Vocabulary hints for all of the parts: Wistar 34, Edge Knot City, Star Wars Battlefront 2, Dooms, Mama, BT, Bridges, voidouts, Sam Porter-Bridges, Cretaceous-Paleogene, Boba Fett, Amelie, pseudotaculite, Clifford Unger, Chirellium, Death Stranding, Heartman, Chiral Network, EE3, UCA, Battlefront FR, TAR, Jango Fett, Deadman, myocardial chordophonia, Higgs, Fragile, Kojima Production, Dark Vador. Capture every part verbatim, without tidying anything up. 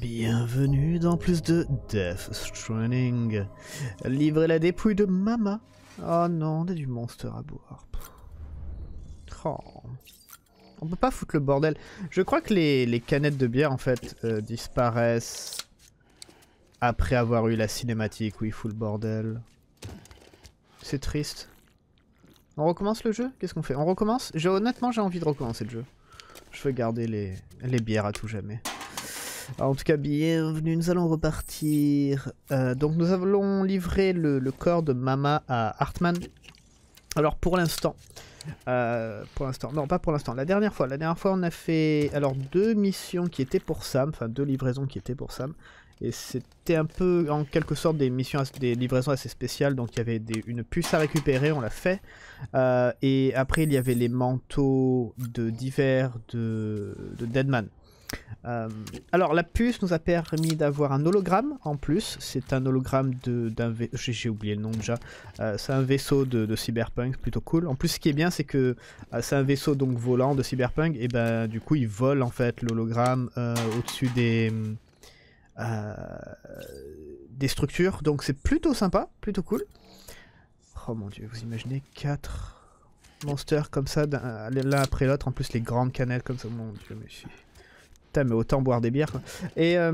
Bienvenue dans plus de Death Stranding. Livrer la dépouille de Mama. Oh non, on a du monstre à boire. Oh. On peut pas foutre le bordel. Je crois que les, les canettes de bière en fait euh, disparaissent après avoir eu la cinématique où il fout le bordel. C'est triste. On recommence le jeu? Qu'est-ce qu'on fait? On recommence? J'ai, honnêtement j'ai envie de recommencer le jeu. Je veux garder les, les bières à tout jamais. Alors, en tout cas, bienvenue, nous allons repartir. Euh, donc nous allons livrer le, le corps de Mama à Heartman. Alors pour l'instant, euh, pour l'instant, non pas pour l'instant, la dernière fois, la dernière fois on a fait alors deux missions qui étaient pour Sam, enfin deux livraisons qui étaient pour Sam, et c'était un peu en quelque sorte des missions, des livraisons assez spéciales, donc il y avait des, une puce à récupérer, on l'a fait, euh, et après il y avait les manteaux de divers de, de Deadman. Euh, alors la puce nous a permis d'avoir un hologramme en plus, c'est un hologramme d'un vaisseau, j'ai oublié le nom déjà, euh, c'est un vaisseau de, de cyberpunk, plutôt cool. En plus ce qui est bien c'est que euh, c'est un vaisseau donc volant de cyberpunk et ben du coup il vole en fait l'hologramme euh, au-dessus des, euh, des structures, donc c'est plutôt sympa, plutôt cool. Oh mon dieu, vous imaginez quatre monsters comme ça l'un après l'autre, en plus les grandes canettes comme ça, mon dieu mais si... mais autant boire des bières quoi. Et euh,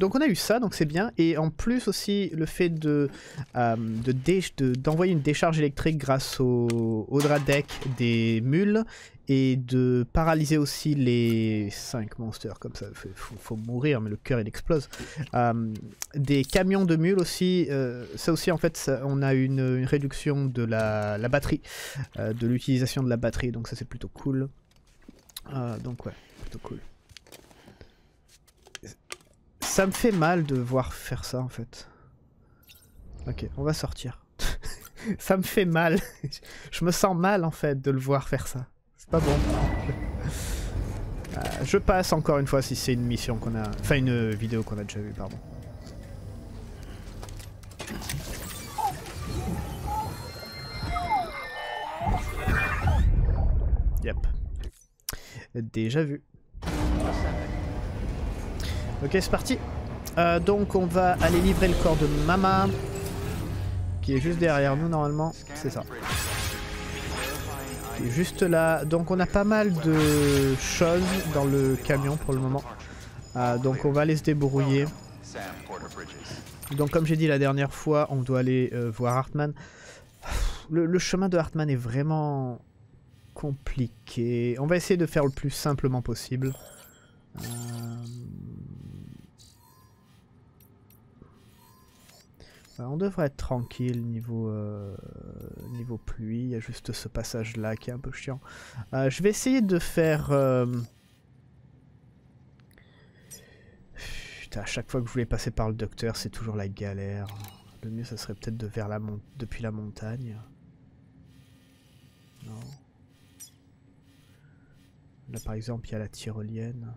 donc on a eu ça, donc c'est bien, et en plus aussi le fait de euh, d'envoyer de dé de, une décharge électrique grâce au, au dradec des mules et de paralyser aussi les cinq monsters comme ça, faut, faut mourir mais le cœur il explose, euh, des camions de mules aussi, euh, ça aussi en fait ça, on a une, une réduction de la, la batterie, euh, de l'utilisation de la batterie, donc ça c'est plutôt cool, euh, donc ouais plutôt cool. Ça me fait mal de voir faire ça en fait. Ok, on va sortir. Ça me fait mal. Je me sens mal en fait de le voir faire ça. C'est pas bon. euh, je passe encore une fois si c'est une mission qu'on a... Enfin une vidéo qu'on a déjà vue, pardon. Yep. Déjà vu. Ok, c'est parti. Euh, donc on va aller livrer le corps de Mama, qui est juste derrière nous normalement, c'est ça. Qui est juste là, donc on a pas mal de choses dans le camion pour le moment. Euh, donc on va aller se débrouiller. Donc comme j'ai dit la dernière fois, on doit aller euh, voir Heartman. Le, le chemin de Heartman est vraiment compliqué. On va essayer de faire le plus simplement possible. Euh... On devrait être tranquille niveau, euh, niveau pluie, il y a juste ce passage là qui est un peu chiant. Euh, je vais essayer de faire... Euh... Putain, à chaque fois que je voulais passer par le docteur c'est toujours la galère. Le mieux ça serait peut-être de vers la mon... depuis la montagne. Non. Là par exemple il y a la tyrolienne.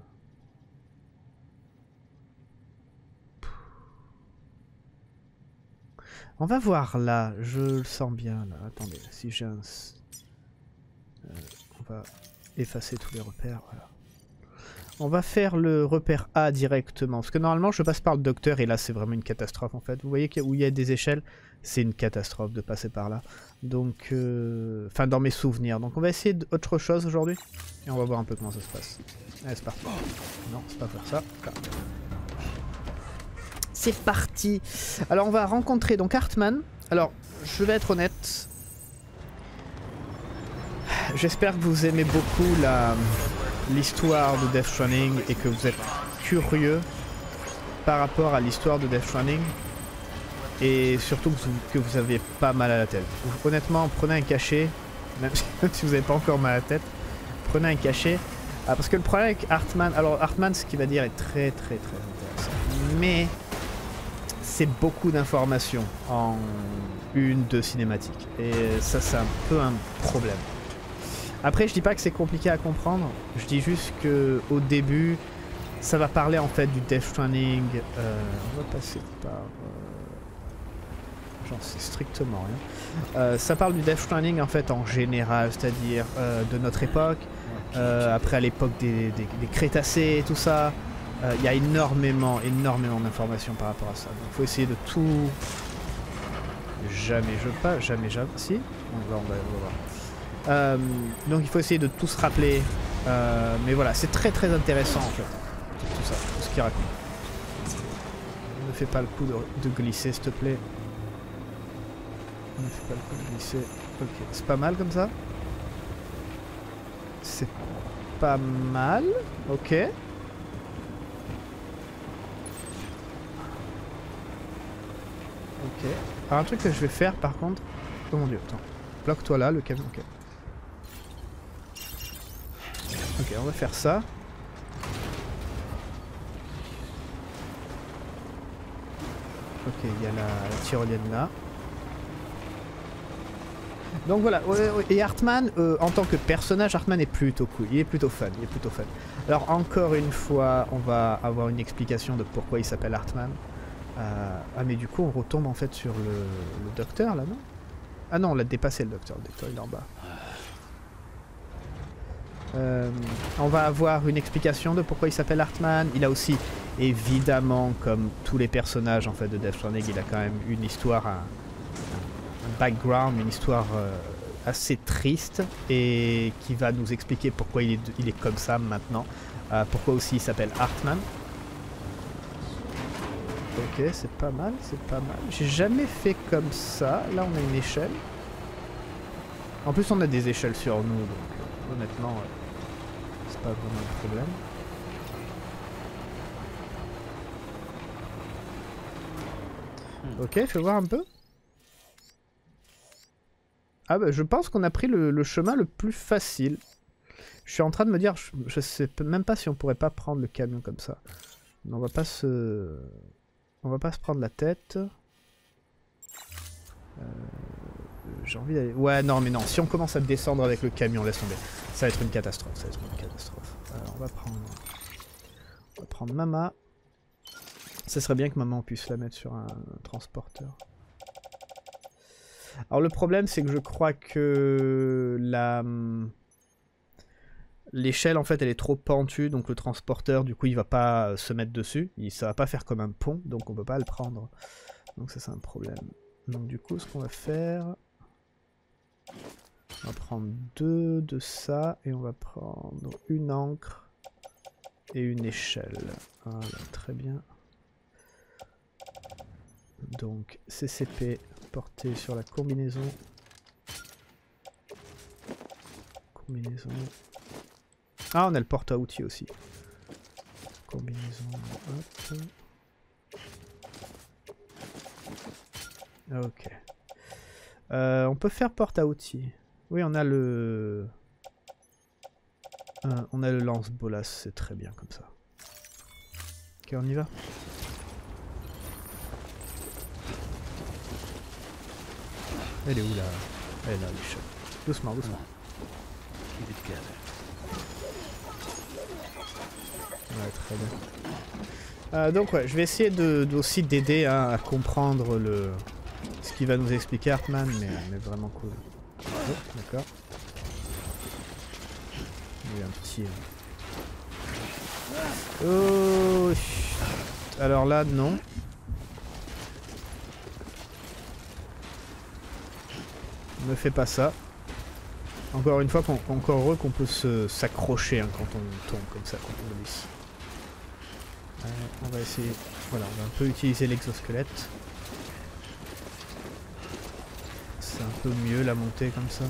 On va voir là, je le sens bien là, attendez, si j'ai un... Euh, on va effacer tous les repères, voilà. On va faire le repère A directement, parce que normalement je passe par le docteur et là c'est vraiment une catastrophe en fait. Vous voyez où il y a des échelles, c'est une catastrophe de passer par là. Donc, euh... enfin dans mes souvenirs, donc on va essayer d'autre chose aujourd'hui. Et on va voir un peu comment ça se passe. Allez c'est parti. Non, c'est pas faire ça. Ah. C'est parti. Alors on va rencontrer donc Heartman. Alors je vais être honnête. J'espère que vous aimez beaucoup l'histoire de Death Stranding et que vous êtes curieux par rapport à l'histoire de Death Stranding. Et surtout que vous, que vous avez pas mal à la tête. Honnêtement prenez un cachet, même si vous n'avez pas encore mal à la tête, prenez un cachet. Ah, parce que le problème avec Heartman, alors Heartman ce qu'il va dire est très très très intéressant. Mais... c'est beaucoup d'informations en une, deux cinématiques. Et ça, c'est un peu un problème. Après, je dis pas que c'est compliqué à comprendre. Je dis juste que au début, ça va parler en fait du Death Stranding. Euh, on va passer par... Euh... J'en sais strictement rien. Euh, ça parle du Death Stranding en fait en général, c'est-à-dire euh, de notre époque. Euh, après, à l'époque des, des, des Crétacés et tout ça. Euh, y a énormément, énormément d'informations par rapport à ça. Donc il faut essayer de tout... Jamais je pas, jamais jamais... Si on va, on va, on va. Euh, donc il faut essayer de tout se rappeler. Euh, mais voilà, c'est très très intéressant en fait. Tout ça, tout ce qu'il raconte. Ne fais pas le coup de, de glisser s'il te plaît. Ne fais pas le coup de glisser. Ok, c'est pas mal comme ça. C'est pas mal. Ok. Ok. Alors un truc que je vais faire par contre... Oh mon dieu, attends. Bloque-toi là, le camion. Ok. Ok, on va faire ça. Ok, il y a la, la tyrolienne là. Donc voilà, et Heartman, euh, en tant que personnage, Heartman est plutôt cool, il est plutôt fun, il est plutôt fun. Alors encore une fois, on va avoir une explication de pourquoi il s'appelle Heartman. Euh, ah mais du coup on retombe en fait sur le, le docteur là, non? Ah non, on l'a dépassé le docteur, le docteur il est en bas. Euh, on va avoir une explication de pourquoi il s'appelle Heartman. Il a aussi, évidemment, comme tous les personnages en fait de Death Stranding, il a quand même une histoire... à background, une histoire euh, assez triste et qui va nous expliquer pourquoi il est, il est comme ça maintenant, euh, pourquoi aussi il s'appelle Heartman. Ok, c'est pas mal, c'est pas mal. J'ai jamais fait comme ça. Là on a une échelle. En plus on a des échelles sur nous, donc honnêtement euh, c'est pas vraiment un problème. Ok, fais voir un peu. Ah bah je pense qu'on a pris le, le chemin le plus facile. Je suis en train de me dire, je, je sais même pas si on pourrait pas prendre le camion comme ça. Mais on va pas se... On va pas se prendre la tête. Euh, J'ai envie d'aller... Ouais non mais non, si on commence à descendre avec le camion, laisse tomber. Ça va être une catastrophe, ça va être une catastrophe. Alors on va prendre... On va prendre Mama. Ça serait bien que Maman puisse la mettre sur un, un transporteur. Alors le problème c'est que je crois que la l'échelle en fait elle est trop pentue, donc le transporteur du coup il va pas se mettre dessus, il, ça va pas faire comme un pont, donc on peut pas le prendre, donc ça c'est un problème. Donc du coup ce qu'on va faire, on va prendre deux de ça et on va prendre une ancre et une échelle, voilà, très bien. Donc C C P porté sur la combinaison. Combinaison. Ah, on a le porte à outils aussi. Combinaison. Hop. Ok. Euh, on peut faire porte à outils. Oui, on a le. Euh, on a le lance-bolas, c'est très bien comme ça. Ok, on y va. Elle est où là? Elle est là, l'échelle. Doucement, doucement. Ouais, très bien. Euh, donc ouais, je vais essayer de, de aussi d'aider hein, à comprendre le ce qui va nous expliquer Heartman, mais, mais vraiment cool. Oh, d'accord. Il y a un petit... Oh, chut. Alors là, non. Ne fais pas ça. Encore une fois, qu'on, encore heureux qu'on peut se, s'accrocher hein, quand on tombe comme ça, quand on glisse. Euh, on va essayer. Voilà, on va un peu utiliser l'exosquelette. C'est un peu mieux la montée comme ça.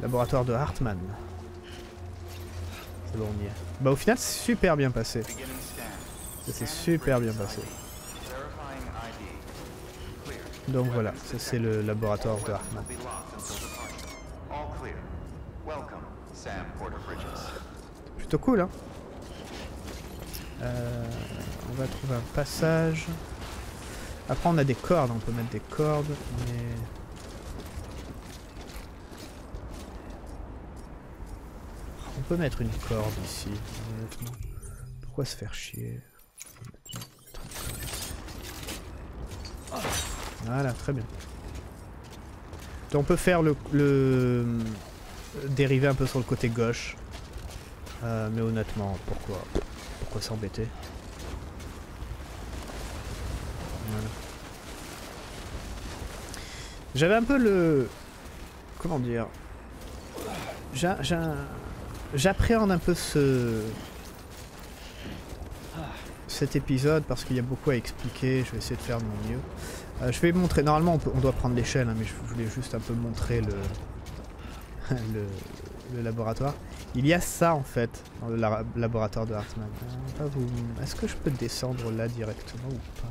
Laboratoire de Heartman. C'est bon, on y est. Bah au final, c'est super bien passé. C'est super bien passé. Donc voilà, ça c'est le laboratoire de Heartman. Plutôt cool, hein. Euh, on va trouver un passage. Après on a des cordes, on peut mettre des cordes, mais... On peut mettre une corde ici, honnêtement. Pourquoi se faire chier ? Voilà, très bien. Donc on peut faire le, le, dériver un peu sur le côté gauche. Euh, mais honnêtement, pourquoi pourquoi s'embêter? Voilà. J'avais un peu le... Comment dire? J'appréhende un peu ce... cet épisode parce qu'il y a beaucoup à expliquer, je vais essayer de faire de mon mieux. Euh, je vais montrer, normalement on, peut, on doit prendre l'échelle, hein, mais je voulais juste un peu montrer le, le, le laboratoire. Il y a ça en fait, dans le la, laboratoire de Heartman. Ah, vous... Est-ce que je peux descendre là directement ou pas?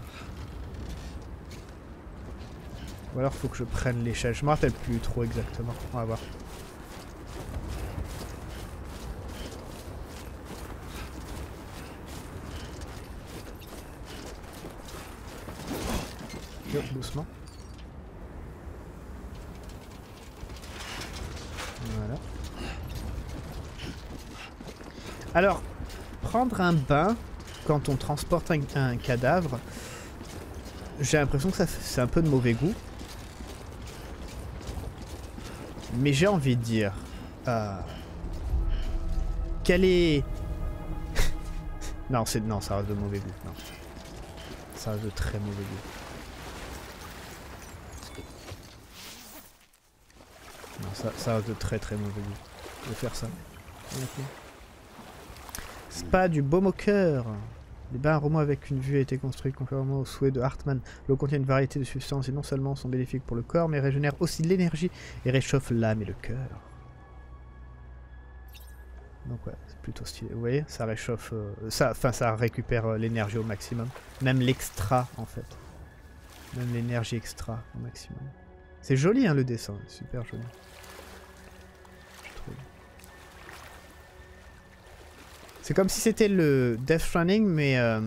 Ou alors faut que je prenne l'échelle, je me rappelle plus trop exactement, on va voir. Doucement. Voilà. Alors, prendre un bain quand on transporte un, un cadavre, j'ai l'impression que c'est un peu de mauvais goût. Mais j'ai envie de dire... Euh, quel est... non, c'est non, ça reste de mauvais goût. Non. Ça reste de très mauvais goût. Ça, ça a de très très mauvais goût de faire ça. Spa du baume au cœur. Les bains aromaux avec une vue a été construit conformément au souhait de Heartman. L'eau contient une variété de substances et non seulement sont bénéfiques pour le corps, mais régénèrent aussi l'énergie et réchauffent l'âme et le cœur. Donc ouais, c'est plutôt stylé. Vous voyez, ça réchauffe, euh, ça, enfin ça récupère euh, l'énergie au maximum. Même l'extra en fait. Même l'énergie extra au maximum. C'est joli hein, le dessin, super joli. C'est comme si c'était le Death Stranding, mais euh,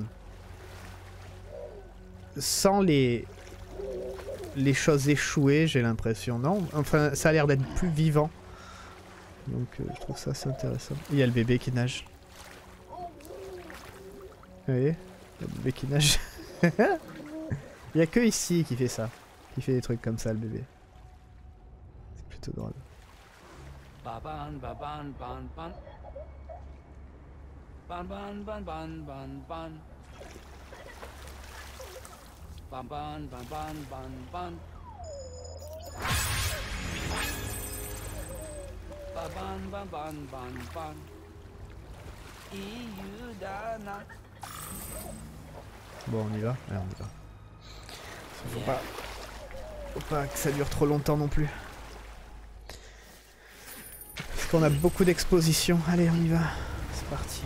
sans les, les choses échouées, j'ai l'impression. Non, enfin, ça a l'air d'être plus vivant. Donc, euh, je trouve ça assez intéressant. Il y a le bébé qui nage. Vous voyez? Le bébé qui nage. Il n'y a que ici qui fait ça. Qui fait des trucs comme ça, le bébé. C'est plutôt drôle. Baban, baban, ban, ban. Ban ban ban ban ban ban. Ban ban ban ban ban ban. Ban ban ban ban ban ban. Iyudana. Bon, on y va. Allez, on y va. Faut pas, faut pas que ça dure trop longtemps non plus. Parce qu'on a beaucoup d'expositions. Allez, on y va. C'est parti.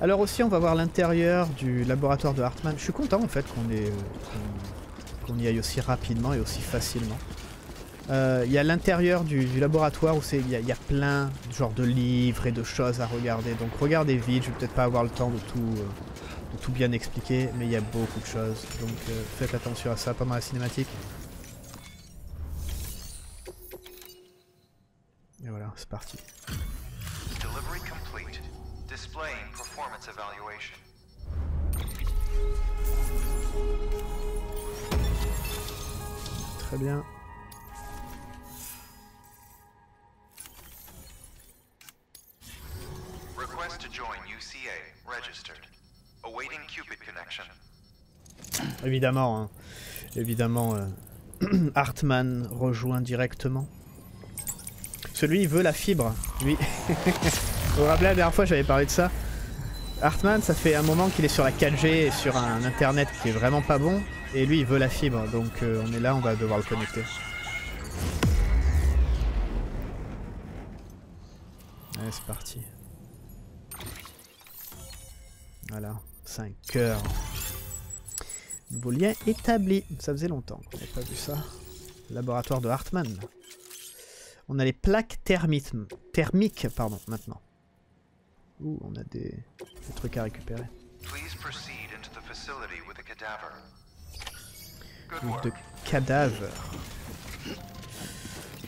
Alors aussi on va voir l'intérieur du laboratoire de Heartman. Je suis content en fait qu'on ait, qu'on, qu'on y aille aussi rapidement et aussi facilement. Il euh, y a l'intérieur du, du laboratoire où il y, y a plein genre de livres et de choses à regarder. Donc regardez vite, je vais peut-être pas avoir le temps de tout, euh, de tout bien expliquer, mais il y a beaucoup de choses. Donc euh, faites attention à ça pendant la cinématique. Et voilà, c'est parti. Très bien. Request to join U C A registered. Awaiting Cupid connection. Évidemment, hein. Évidemment, euh... Heartman rejoint directement. Celui il veut la fibre, lui. Vous vous rappelez la dernière fois j'avais parlé de ça. Heartman, ça fait un moment qu'il est sur la quatre G et sur un internet qui est vraiment pas bon. Et lui, il veut la fibre, donc euh, on est là, on va devoir le connecter. Allez, c'est parti. Voilà, cinq heures. Nouveau lien établi. Ça faisait longtemps qu'on n'avait pas vu ça. Laboratoire de Heartman. On a les plaques thermiques, thermiques pardon, maintenant. Ouh, on a des, des trucs à récupérer. Groupe de cadavres.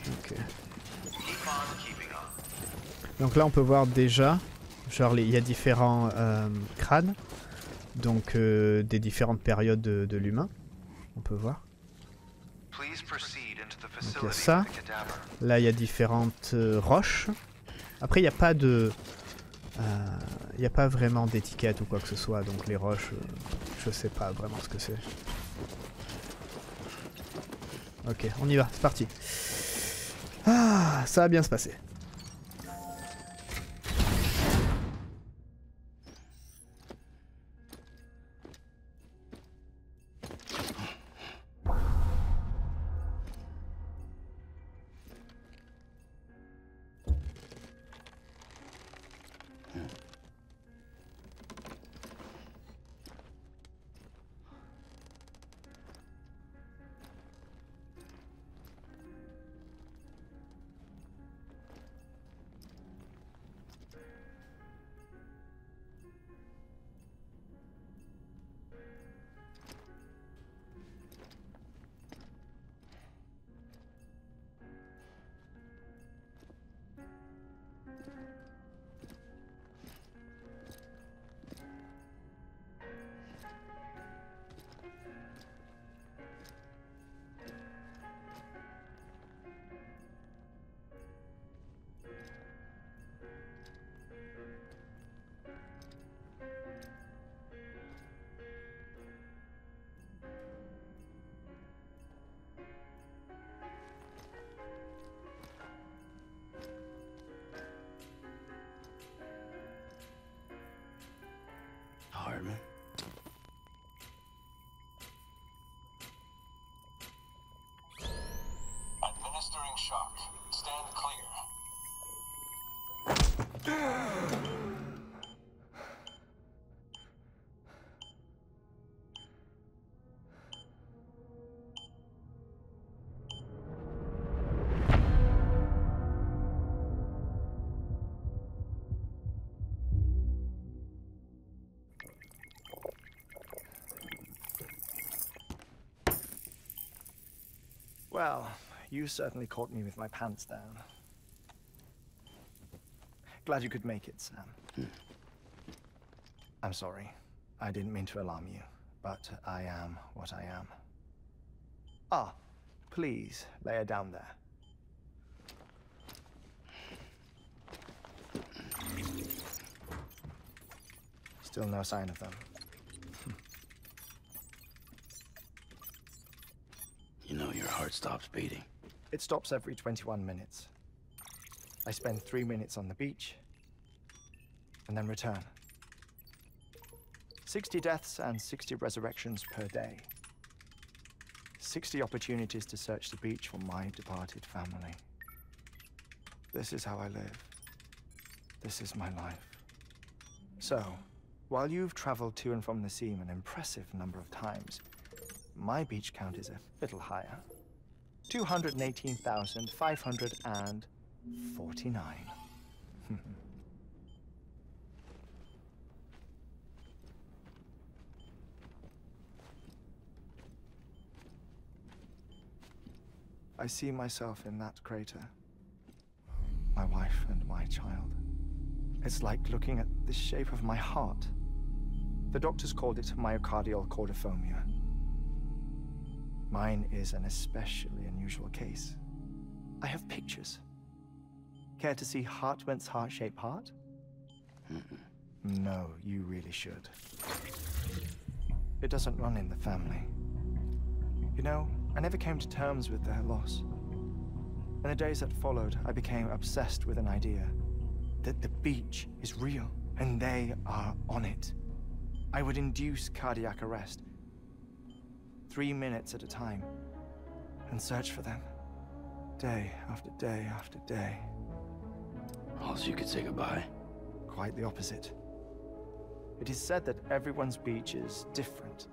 Ok. Donc là on peut voir déjà, genre il y a différents euh, crânes. donc euh, des différentes périodes de, de l'humain. On peut voir. Donc il y a ça. Là il y a différentes euh, roches. Après il n'y a pas de... Il n'y a pas vraiment d'étiquette ou quoi que ce soit, donc les roches, euh, je sais pas vraiment ce que c'est. Ok, on y va, c'est parti. Ah, ça va bien se passer. Well, you certainly caught me with my pants down. Glad you could make it, Sam. Hmm. I'm sorry. I didn't mean to alarm you, but I am what I am. Ah, please, lay her down there. Still no sign of them. You know your heart stops beating. It stops every twenty-one minutes. I spend three minutes on the beach, and then return. sixty deaths and sixty resurrections per day. sixty opportunities to search the beach for my departed family. This is how I live. This is my life. So, while you've traveled to and from the seam an impressive number of times, my beach count is a little higher. two hundred eighteen thousand five hundred forty-nine. I see myself in that crater. My wife and my child. It's like looking at the shape of my heart. The doctors called it myocardial chordophonia. Mine is an especially unusual case. I have pictures. Care to see Heartman's heart-shaped heart? No, you really should. It doesn't run in the family. You know, I never came to terms with their loss. In the days that followed, I became obsessed with an idea that the beach is real, and they are on it. I would induce cardiac arrest, three minutes at a time, and search for them, day after day after day. Also, you could say goodbye? Quite the opposite. It is said that everyone's beach is different.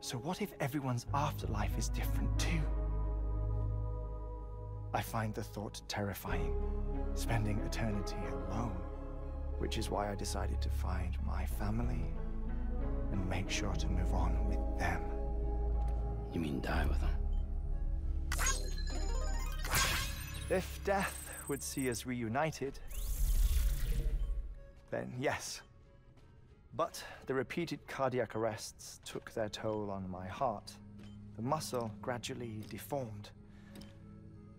So what if everyone's afterlife is different too? I find the thought terrifying, spending eternity alone, which is why I decided to find my family and make sure to move on with them. You mean die with them? If death would see us reunited, then yes, But the repeated cardiac arrests took their toll on my heart. The muscle gradually deformed.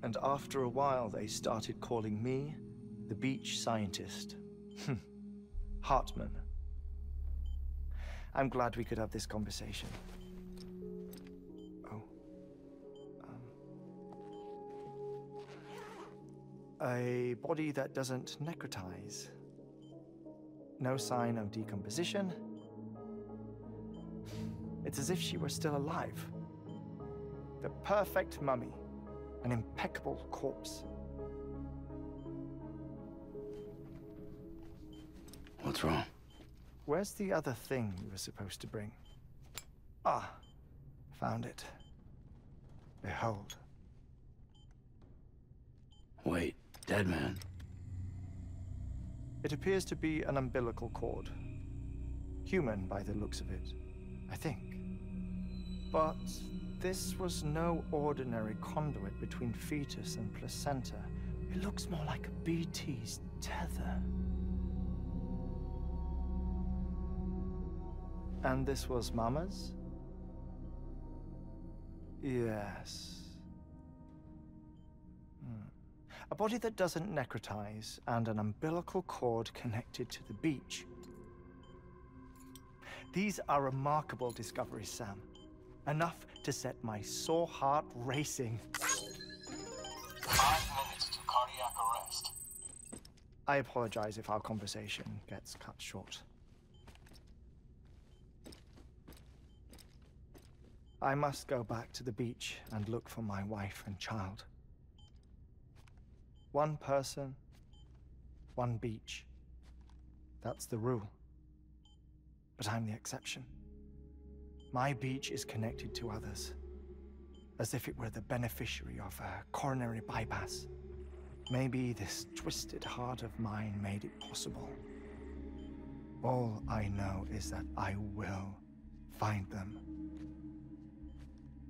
And after a while, they started calling me the beach scientist. Heartman. I'm glad we could have this conversation. Oh. Um. A body that doesn't necrotize. No sign of decomposition. It's as if she were still alive. The perfect mummy. An impeccable corpse. What's wrong? Where's the other thing you were supposed to bring? Ah, found it. Behold. Wait, Deadman. It appears to be an umbilical cord. Human by the looks of it, I think. But this was no ordinary conduit between fetus and placenta. It looks more like a B T's tether. And this was Mama's? Yes. Hmm. A body that doesn't necrotize and an umbilical cord connected to the beach. These are remarkable discoveries, Sam. Enough to set my sore heart racing. Five minutes to cardiac arrest. I apologize if our conversation gets cut short. I must go back to the beach and look for my wife and child. One person, one beach. That's the rule. But I'm the exception. My beach is connected to others, as if it were the beneficiary of a coronary bypass. Maybe this twisted heart of mine made it possible. All I know is that I will find them.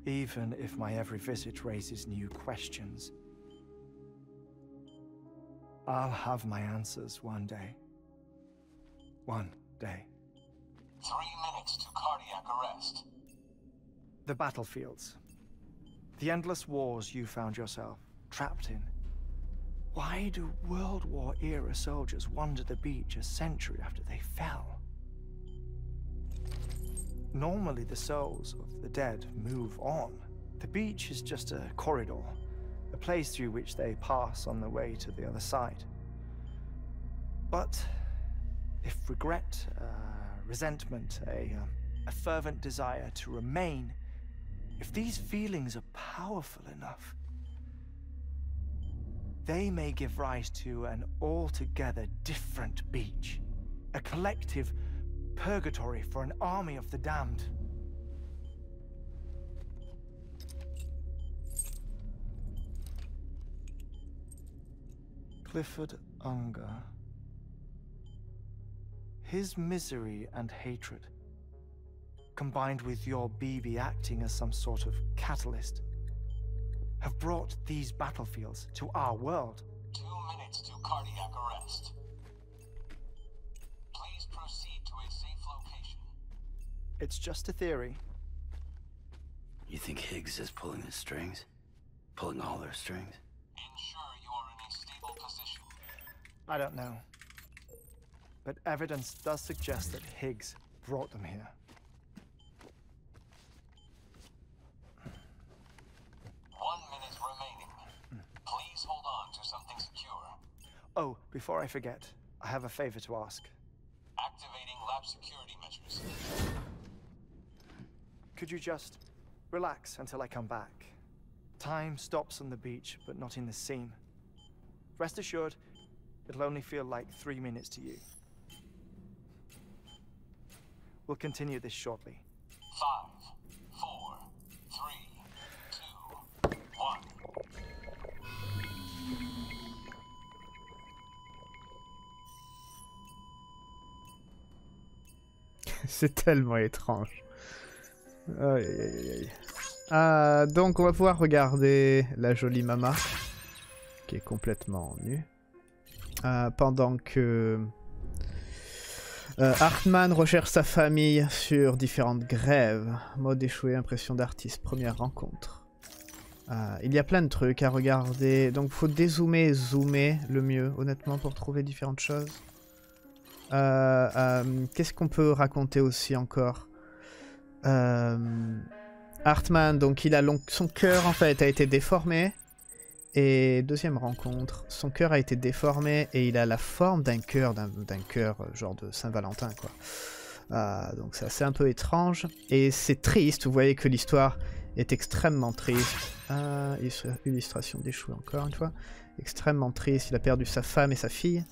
Even if my every visit raises new questions, I'll have my answers one day. One day. Three minutes to cardiac arrest. The battlefields. The endless wars you found yourself trapped in. Why do World War-era soldiers wander the beach a century after they fell? Normally the souls of the dead move on. The beach is just a corridor, a place through which they pass on the way to the other side. But if regret, uh, resentment, a, um, a fervent desire to remain, if these feelings are powerful enough, they may give rise to an altogether different beach, a collective purgatory for an army of the damned. Clifford Unger. His misery and hatred, combined with your B B acting as some sort of catalyst, have brought these battlefields to our world. Two minutes to cardiac arrest. Please proceed to a safe location. It's just a theory. You think Higgs is pulling his strings? Pulling all their strings? Ensure you are in a stable position. I don't know. But evidence does suggest that Higgs brought them here. One minute remaining. Please hold on to something secure. Oh, before I forget, I have a favor to ask. Activating lab security measures. Could you just relax until I come back? Time stops on the beach, but not in the scene. Rest assured, it'll only feel like three minutes to you. We'll continue this shortly. Five, four, three, two, one. C'est tellement étrange. Aïe, aïe, aïe. Ah, donc on va pouvoir regarder la jolie Mama, qui est complètement nue, euh, pendant que... Euh, Heartman recherche sa famille sur différentes grèves. Mode échoué, impression d'artiste, première rencontre. Euh, il y a plein de trucs à regarder, donc faut dézoomer et zoomer le mieux, honnêtement, pour trouver différentes choses. Euh, euh, Qu'est-ce qu'on peut raconter aussi encore? euh, Heartman, donc il a long... son cœur en fait a été déformé. Et deuxième rencontre, son cœur a été déformé et il a la forme d'un cœur, d'un cœur genre de Saint-Valentin quoi. Euh, donc ça c'est un peu étrange et c'est triste, vous voyez que l'histoire est extrêmement triste. Euh, illustration d'échoué encore une fois. Extrêmement triste, il a perdu sa femme et sa fille.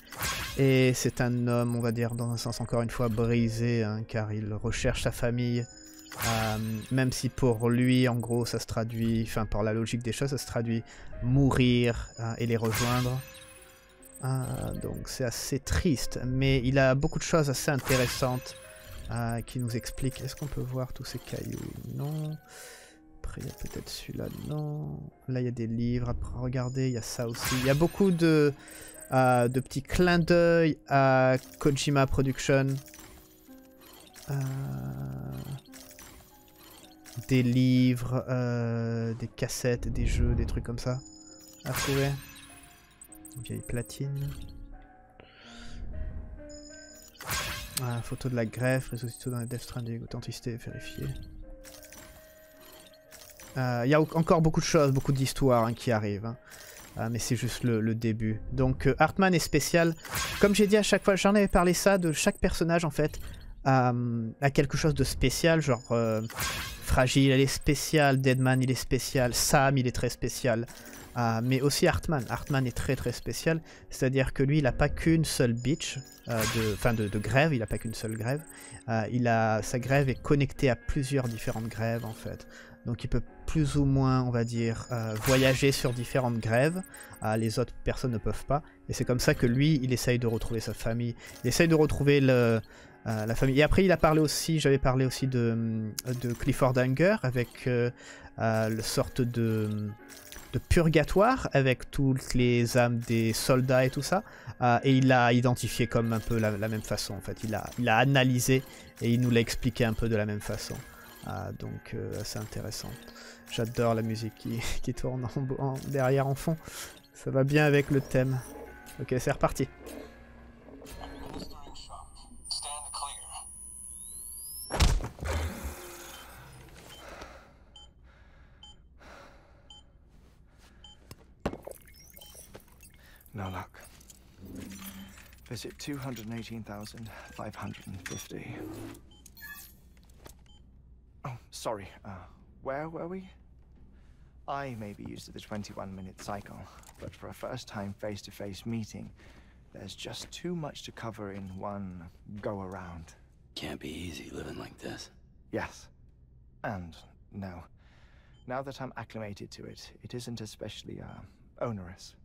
Et c'est un homme, on va dire, dans un sens encore une fois brisé, hein, car il recherche sa famille. Euh, même si pour lui, en gros, ça se traduit, enfin par la logique des choses, ça se traduit mourir euh, et les rejoindre. Euh, donc c'est assez triste, mais il a beaucoup de choses assez intéressantes euh, qui nous expliquent. Est-ce qu'on peut voir tous ces cailloux? Non. Après, il y a peut-être celui-là, non. Là, il y a des livres. Après, regardez, il y a ça aussi. Il y a beaucoup de, euh, de petits clins d'œil à Kojima Production. Euh... Des livres, euh, des cassettes, des jeux, des trucs comme ça à trouver. Vieille platine. Ah, photo de la greffe, réseaux sociaux dans les Death Stranding, authenticité vérifiée. Il euh, y a encore beaucoup de choses, beaucoup d'histoires hein, qui arrivent. Hein. Euh, mais c'est juste le, le début. Donc euh, Heartman est spécial. Comme j'ai dit à chaque fois, j'en avais parlé ça, de chaque personnage en fait à, à quelque chose de spécial, genre... Euh, Fragile, elle est spéciale, Deadman il est spécial, Sam il est très spécial, euh, mais aussi Heartman. Heartman est très très spécial, c'est-à-dire que lui il n'a pas qu'une seule bitch, euh, de, de, de grève, il n'a pas qu'une seule grève, euh, il a, sa grève est connectée à plusieurs différentes grèves en fait. Donc il peut plus ou moins, on va dire, euh, voyager sur différentes grèves, euh, les autres personnes ne peuvent pas, et c'est comme ça que lui il essaye de retrouver sa famille, il essaye de retrouver le... Euh, la famille. Et après il a parlé aussi, j'avais parlé aussi de, de Clifford Unger avec euh, euh, une sorte de, de purgatoire avec toutes les âmes des soldats et tout ça, euh, et il l'a identifié comme un peu la, la même façon en fait, il a, il a analysé et il nous l'a expliqué un peu de la même façon, euh, donc euh, assez intéressant. J'adore la musique qui, qui tourne en, en, derrière en fond, ça va bien avec le thème. Ok, c'est reparti. No luck. Visit two hundred eighteen thousand five hundred fifty. Oh, sorry. Uh, where were we? I may be used to the twenty-one minute cycle, but for a first-time face-to-face meeting, there's just too much to cover in one go-around. Can't be easy living like this. Yes. And no. Now that I'm acclimated to it, it isn't especially uh, onerous.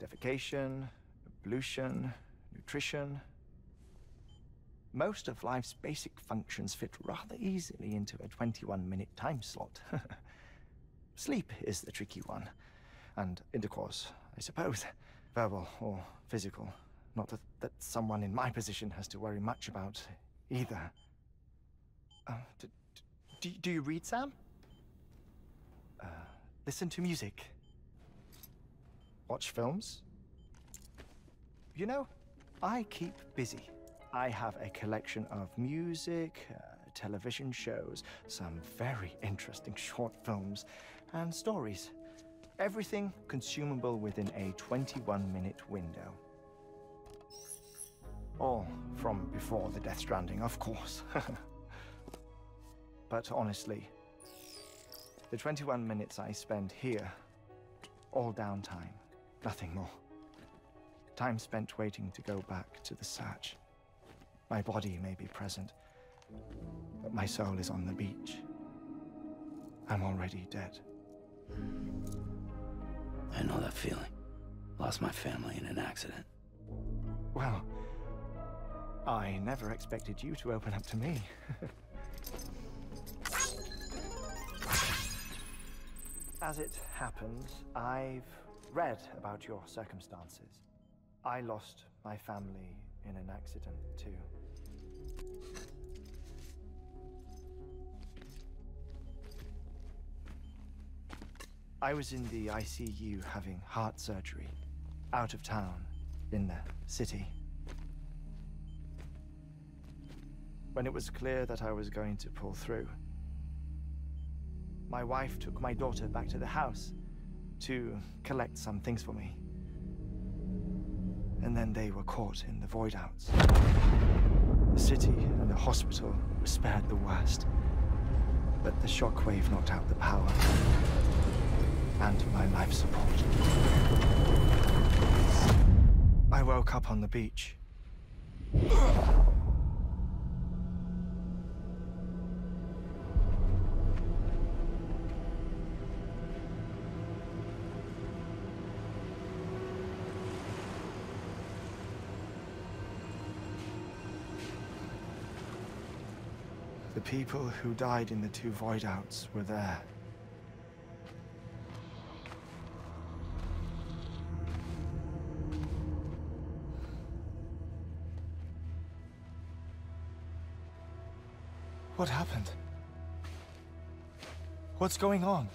Defecation, ablution, nutrition. Most of life's basic functions fit rather easily into a twenty-one minute time slot. Sleep is the tricky one. And intercourse, I suppose. Verbal or physical. Not that, that someone in my position has to worry much about either. Uh, do, do, do you read, Sam? Uh, listen to music. Watch films? You know, I keep busy. I have a collection of music, uh, television shows, some very interesting short films, and stories. Everything consumable within a twenty-one minute window. All from before the Death Stranding, of course. But honestly, the twenty-one minutes I spend here, all downtime. Nothing more. Time spent waiting to go back to the search. My body may be present, but my soul is on the beach. I'm already dead. I know that feeling. Lost my family in an accident. Well, I never expected you to open up to me. As it happens, I've read about your circumstances. I lost my family in an accident too. I was in the I C U having heart surgery, out of town, in the city. When it was clear that I was going to pull through, my wife took my daughter back to the house to collect some things for me. And then they were caught in the voidouts. The city and the hospital were spared the worst, but the shockwave knocked out the power and my life support. I woke up on the beach. The people who died in the two voidouts were there. What happened? What's going on?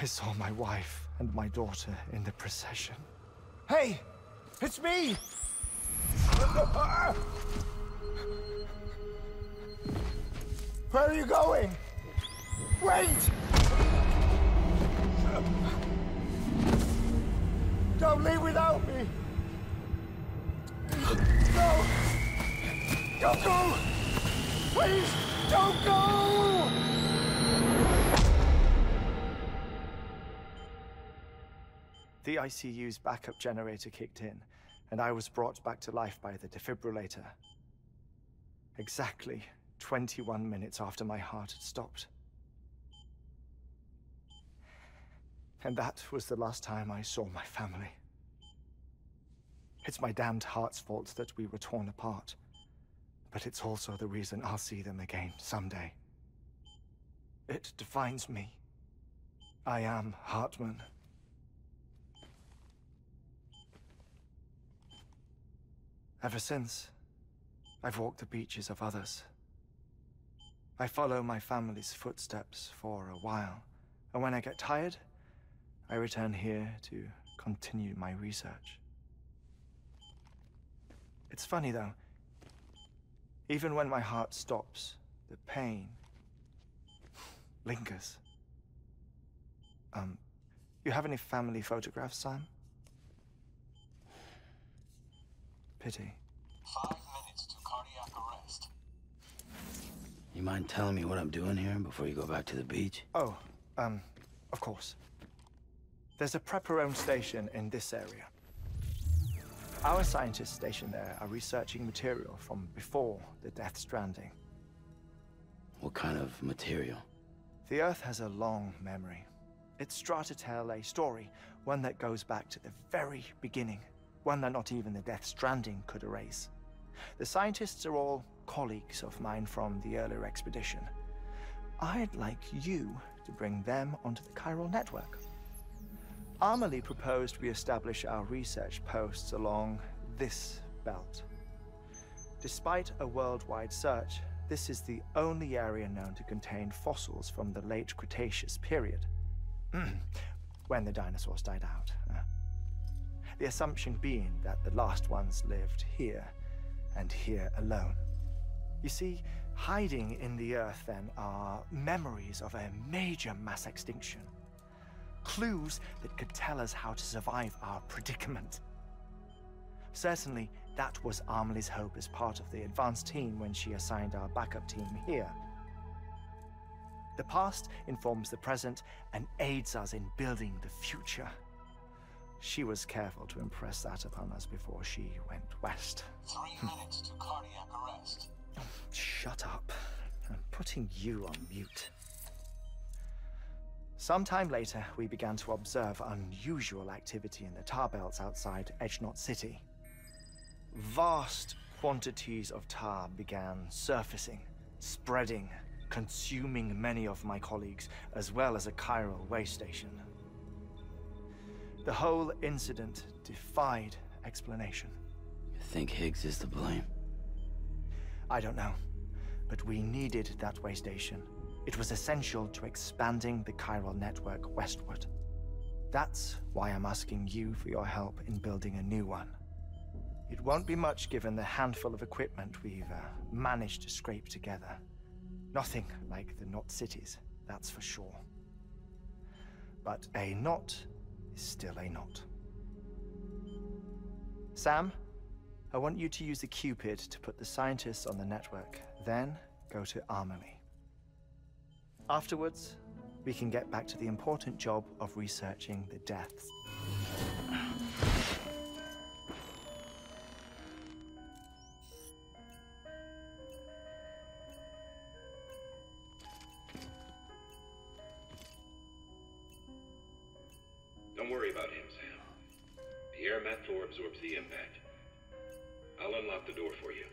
I saw my wife and my daughter in the procession. Hey! It's me! Where are you going? Wait! Don't leave without me! No! Don't go! Please, don't go! The I C U's backup generator kicked in, and I was brought back to life by the defibrillator. Exactly twenty-one minutes after my heart had stopped. And that was the last time I saw my family. It's my damned heart's fault that we were torn apart, but it's also the reason I'll see them again someday. It defines me. I am Heartman. Ever since, I've walked the beaches of others. I follow my family's footsteps for a while, and when I get tired, I return here to continue my research. It's funny though, even when my heart stops, the pain lingers. Um, you have any family photographs, Sam? Pity. Five minutes to cardiac arrest. You mind telling me what I'm doing here before you go back to the beach? Oh, um, of course. There's a prep-around station in this area. Our scientists stationed there are researching material from before the Death Stranding. What kind of material? The Earth has a long memory. It's trying to tell a story, one that goes back to the very beginning. One that not even the Death Stranding could erase. The scientists are all colleagues of mine from the earlier expedition. I'd like you to bring them onto the Chiral Network. Amelie proposed we establish our research posts along this belt. Despite a worldwide search, this is the only area known to contain fossils from the late Cretaceous period, when the dinosaurs died out. Uh, The assumption being that the last ones lived here, and here alone. You see, hiding in the Earth then are memories of a major mass extinction. Clues that could tell us how to survive our predicament. Certainly, that was Amelie's hope as part of the advanced team when she assigned our backup team here. The past informs the present and aids us in building the future. She was careful to impress that upon us before she went west. Three minutes to cardiac arrest. Shut up. I'm putting you on mute. Sometime later, we began to observe unusual activity in the tar belts outside Edge Knot City. Vast quantities of tar began surfacing, spreading, consuming many of my colleagues, as well as a chiral way station. The whole incident defied explanation. You think Higgs is to blame? I don't know, but we needed that way station. It was essential to expanding the chiral network westward. That's why I'm asking you for your help in building a new one. It won't be much given the handful of equipment we've uh, managed to scrape together. Nothing like the Knot Cities, that's for sure. But a knot is still a knot. Sam, I want you to use the Cupid to put the scientists on the network, then go to Amelie. Afterwards, we can get back to the important job of researching the deaths. Don't worry about him, Sam. The air mantle absorbs the impact. I'll unlock the door for you.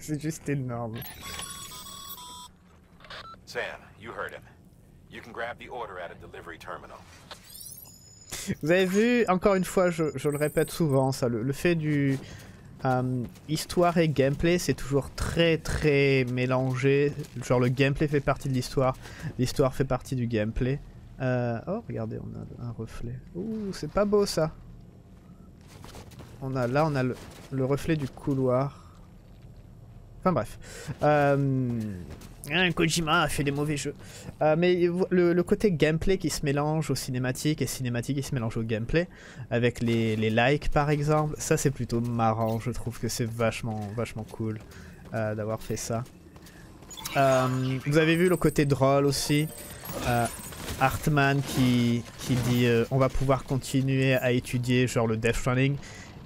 C'est juste énorme. Sam, you heard him. You can grab the order at a delivery terminal. Vous avez vu, encore une fois, je, je le répète souvent, ça, le, le fait du euh, histoire et gameplay, c'est toujours très très mélangé. Genre le gameplay fait partie de l'histoire, l'histoire fait partie du gameplay. Euh, oh, regardez, on a un reflet. Ouh, c'est pas beau ça. On a là, on a le, le reflet du couloir. Enfin bref, euh, Kojima a fait des mauvais jeux. Euh, mais le, le côté gameplay qui se mélange aux cinématiques et cinématiques qui se mélange au gameplay, avec les, les likes par exemple, ça c'est plutôt marrant, je trouve que c'est vachement, vachement cool euh, d'avoir fait ça. Euh, vous avez vu le côté drôle aussi, euh, Heartman qui, qui dit euh, on va pouvoir continuer à étudier genre le Death Stranding,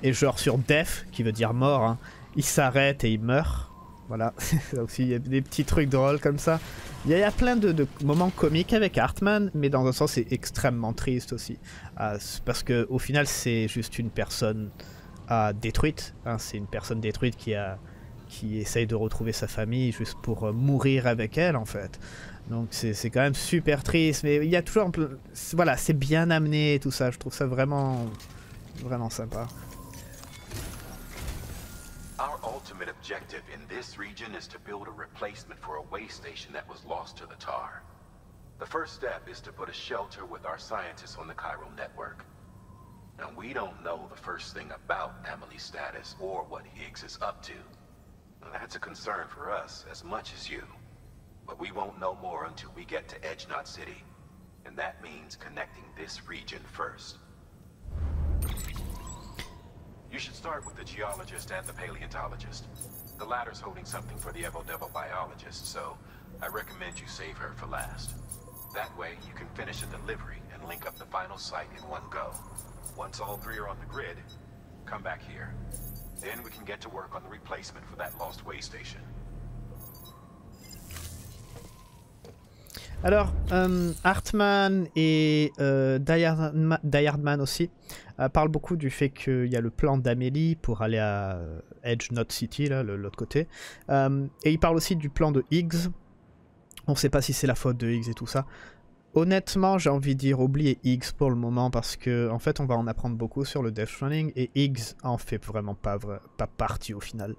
et genre sur Death, qui veut dire mort, hein, il s'arrête et il meurt. Voilà, là aussi il y a des petits trucs drôles comme ça. Il y a, il y a plein de, de moments comiques avec Heartman, mais dans un sens c'est extrêmement triste aussi. Euh, parce qu'au final c'est juste une personne euh, détruite. Hein, c'est une personne détruite qui, a, qui essaye de retrouver sa famille juste pour euh, mourir avec elle en fait. Donc c'est quand même super triste, mais il y a toujours un peu... Voilà, c'est bien amené et tout ça, je trouve ça vraiment, vraiment sympa. Our ultimate objective in this region is to build a replacement for a way station that was lost to the T A R. The first step is to put a shelter with our scientists on the chiral network. Now we don't know the first thing about Amelie's status or what Higgs is up to. Now, that's a concern for us as much as you. But we won't know more until we get to Edge Knot City. And that means connecting this region first. You should start with the geologist and the paleontologist. The latter's holding something for the evo-devo biologist, so I recommend you save her for last. That way, you can finish the delivery and link up the final site in one go. Once all three are on the grid, come back here. Then we can get to work on the replacement for that lost way station. Alors, euh, Heartman et euh, Dayardman aussi euh, parlent beaucoup du fait qu'il y a le plan d'Amélie pour aller à Edge Knot City, l'autre côté. Euh, et ils parlent aussi du plan de Higgs. On ne sait pas si c'est la faute de Higgs et tout ça. Honnêtement, j'ai envie de dire oubliez Higgs pour le moment parce que en fait, on va en apprendre beaucoup sur le Death Stranding et Higgs en fait vraiment pas, vrai, pas partie au final.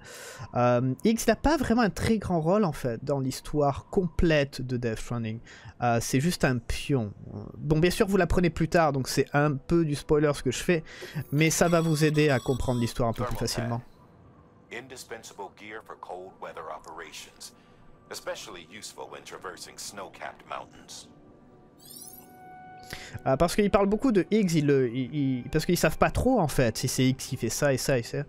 Euh, Higgs n'a pas vraiment un très grand rôle en fait dans l'histoire complète de Death Stranding. Euh, c'est juste un pion. Bon, bien sûr, vous l'apprenez plus tard, donc c'est un peu du spoiler ce que je fais, mais ça va vous aider à comprendre l'histoire un peu plus facilement. indispensable gear for cold weather operations, especially useful when traversing snow-capped mountains. Euh, parce qu'ils parlent beaucoup de Higgs, ils le, ils, ils, parce qu'ils savent pas trop en fait si c'est Higgs qui fait ça et ça et ça.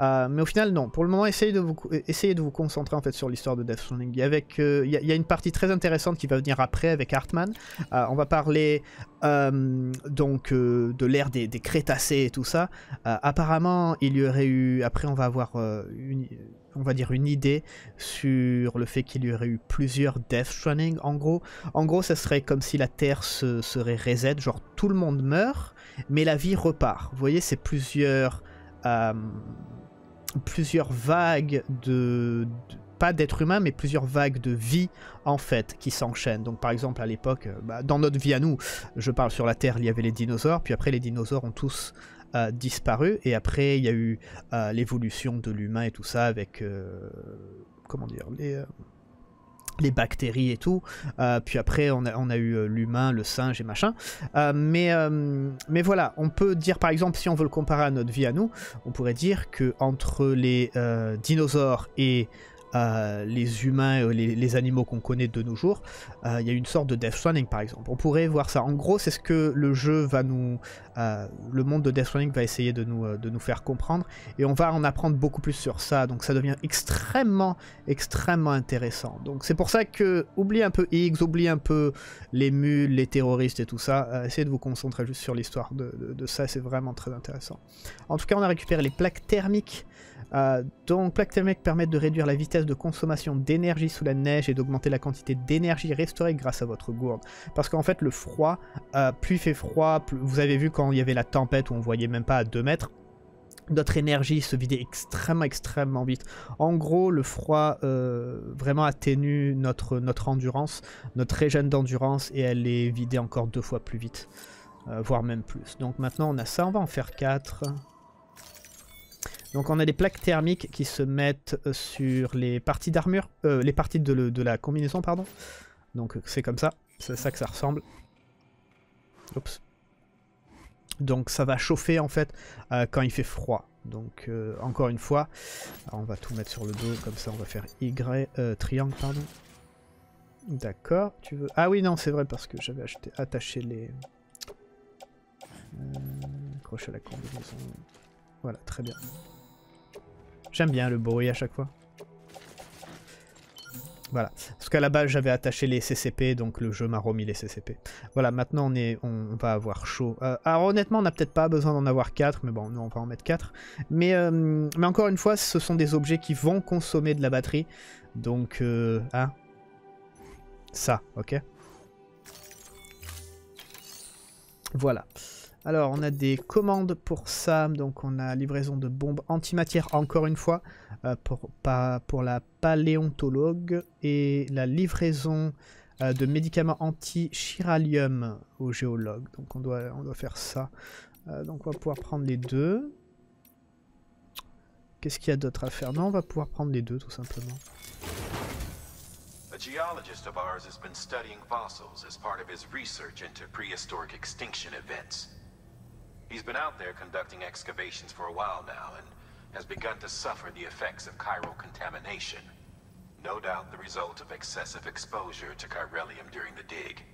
Euh, mais au final non, pour le moment essayez de vous, essayez de vous concentrer en fait sur l'histoire de Death Stranding. Il y, euh, y, a, y a une partie très intéressante qui va venir après avec Heartman. Euh, on va parler euh, donc euh, de l'ère des, des Crétacés et tout ça. Euh, apparemment il y aurait eu, après on va avoir euh, une... on va dire une idée sur le fait qu'il y aurait eu plusieurs Death Stranding. En gros, en gros, ça serait comme si la Terre se serait reset, genre tout le monde meurt, mais la vie repart. Vous voyez, c'est plusieurs, euh, plusieurs vagues de, de pas d'êtres humains, mais plusieurs vagues de vie en fait qui s'enchaînent. Donc par exemple à l'époque, bah, dans notre vie à nous, je parle sur la Terre, il y avait les dinosaures, puis après les dinosaures ont tous Euh, disparu, et après il y a eu euh, l'évolution de l'humain et tout ça avec euh, comment dire les, euh, les bactéries et tout, euh, puis après on a, on a eu euh, l'humain, le singe et machin, euh, mais, euh, mais voilà, on peut dire par exemple si on veut le comparer à notre vie à nous, on pourrait dire que entre les euh, dinosaures et Euh, les humains, les, les animaux qu'on connaît de nos jours, il euh, y a une sorte de Death Stranding par exemple. On pourrait voir ça. En gros, c'est ce que le jeu va nous... Euh, le monde de Death Stranding va essayer de nous, euh, de nous faire comprendre, et on va en apprendre beaucoup plus sur ça. Donc ça devient extrêmement, extrêmement intéressant. Donc c'est pour ça que, oubliez un peu Higgs, oubliez un peu les mules, les terroristes et tout ça. Euh, essayez de vous concentrer juste sur l'histoire de, de, de ça, c'est vraiment très intéressant. En tout cas, on a récupéré les plaques thermiques. Euh, donc, plaques thermiques permettent de réduire la vitesse de consommation d'énergie sous la neige et d'augmenter la quantité d'énergie restaurée grâce à votre gourde. Parce qu'en fait, le froid, euh, plus il fait froid, plus... vous avez vu quand il y avait la tempête où on voyait même pas à deux mètres, notre énergie se vidait extrêmement, extrêmement vite. En gros, le froid euh, vraiment atténue notre, notre endurance, notre régène d'endurance, et elle est vidée encore deux fois plus vite, euh, voire même plus. Donc maintenant, on a ça, on va en faire quatre. Donc on a des plaques thermiques qui se mettent sur les parties d'armure, euh, les parties de, le, de la combinaison, pardon. Donc c'est comme ça, c'est ça que ça ressemble. Oups. Donc ça va chauffer en fait euh, quand il fait froid. Donc euh, encore une fois, on va tout mettre sur le dos, comme ça on va faire Y, euh, triangle, pardon. D'accord, tu veux... Ah oui, non, c'est vrai, parce que j'avais acheté, attaché les... Euh, crochets à la combinaison. Voilà, très bien. J'aime bien le bruit à chaque fois. Voilà. Parce qu'à la base, j'avais attaché les C C P, donc le jeu m'a remis les C C P. Voilà, maintenant on, est, on va avoir chaud. Euh, alors honnêtement, on n'a peut-être pas besoin d'en avoir quatre, mais bon, nous on va en mettre quatre. Mais, euh, mais encore une fois, ce sont des objets qui vont consommer de la batterie. Donc, euh, hein. Ça, ok. Voilà. Alors, on a des commandes pour ça, donc on a livraison de bombes antimatières, encore une fois, euh, pour, pas, pour la paléontologue, et la livraison euh, de médicaments anti-chirellium au géologue. Donc on doit, on doit faire ça. Euh, donc on va pouvoir prendre les deux. Qu'est-ce qu'il y a d'autre à faire? Non, on va pouvoir prendre les deux, tout simplement. A geologist of ours has been studying fossils as part of his research into prehistoric extinction events. He's been out there conducting excavations for a while now and has begun to suffer the effects of chiral contamination. No doubt the result of excessive exposure to Chirellium during the dig.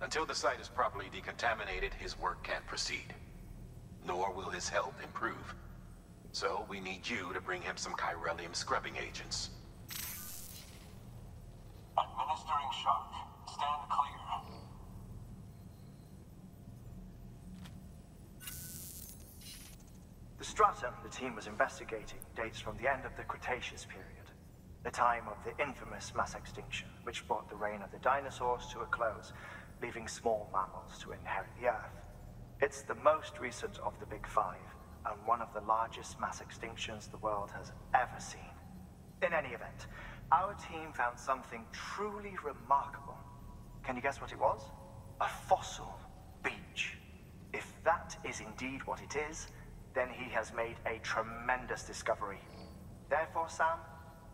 Until the site is properly decontaminated, his work can't proceed. Nor will his health improve. So we need you to bring him some Chirellium scrubbing agents. Administering shock. Stand clear. The strata the team was investigating dates from the end of the Cretaceous period, the time of the infamous mass extinction, which brought the reign of the dinosaurs to a close, leaving small mammals to inherit the Earth. It's the most recent of the Big Five, and one of the largest mass extinctions the world has ever seen. In any event, our team found something truly remarkable. Can you guess what it was? A fossil beach. If that is indeed what it is, then he has made a tremendous discovery. Therefore, Sam,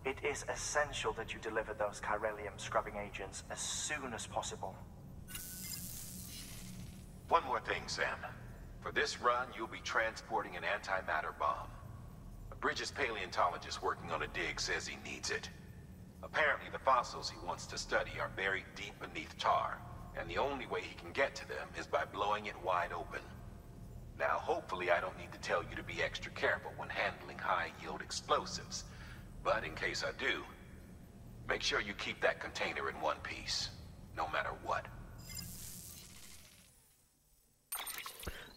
it is essential that you deliver those Chirellium scrubbing agents as soon as possible. One more thing, Sam. For this run, you'll be transporting an antimatter bomb. Bridges' paleontologist working on a dig says he needs it. Apparently the fossils he wants to study are buried deep beneath T A R, and the only way he can get to them is by blowing it wide open. Now hopefully I don't need to tell you to be extra careful when handling high-yield explosives, but in case I do, make sure you keep that container in one piece, no matter what.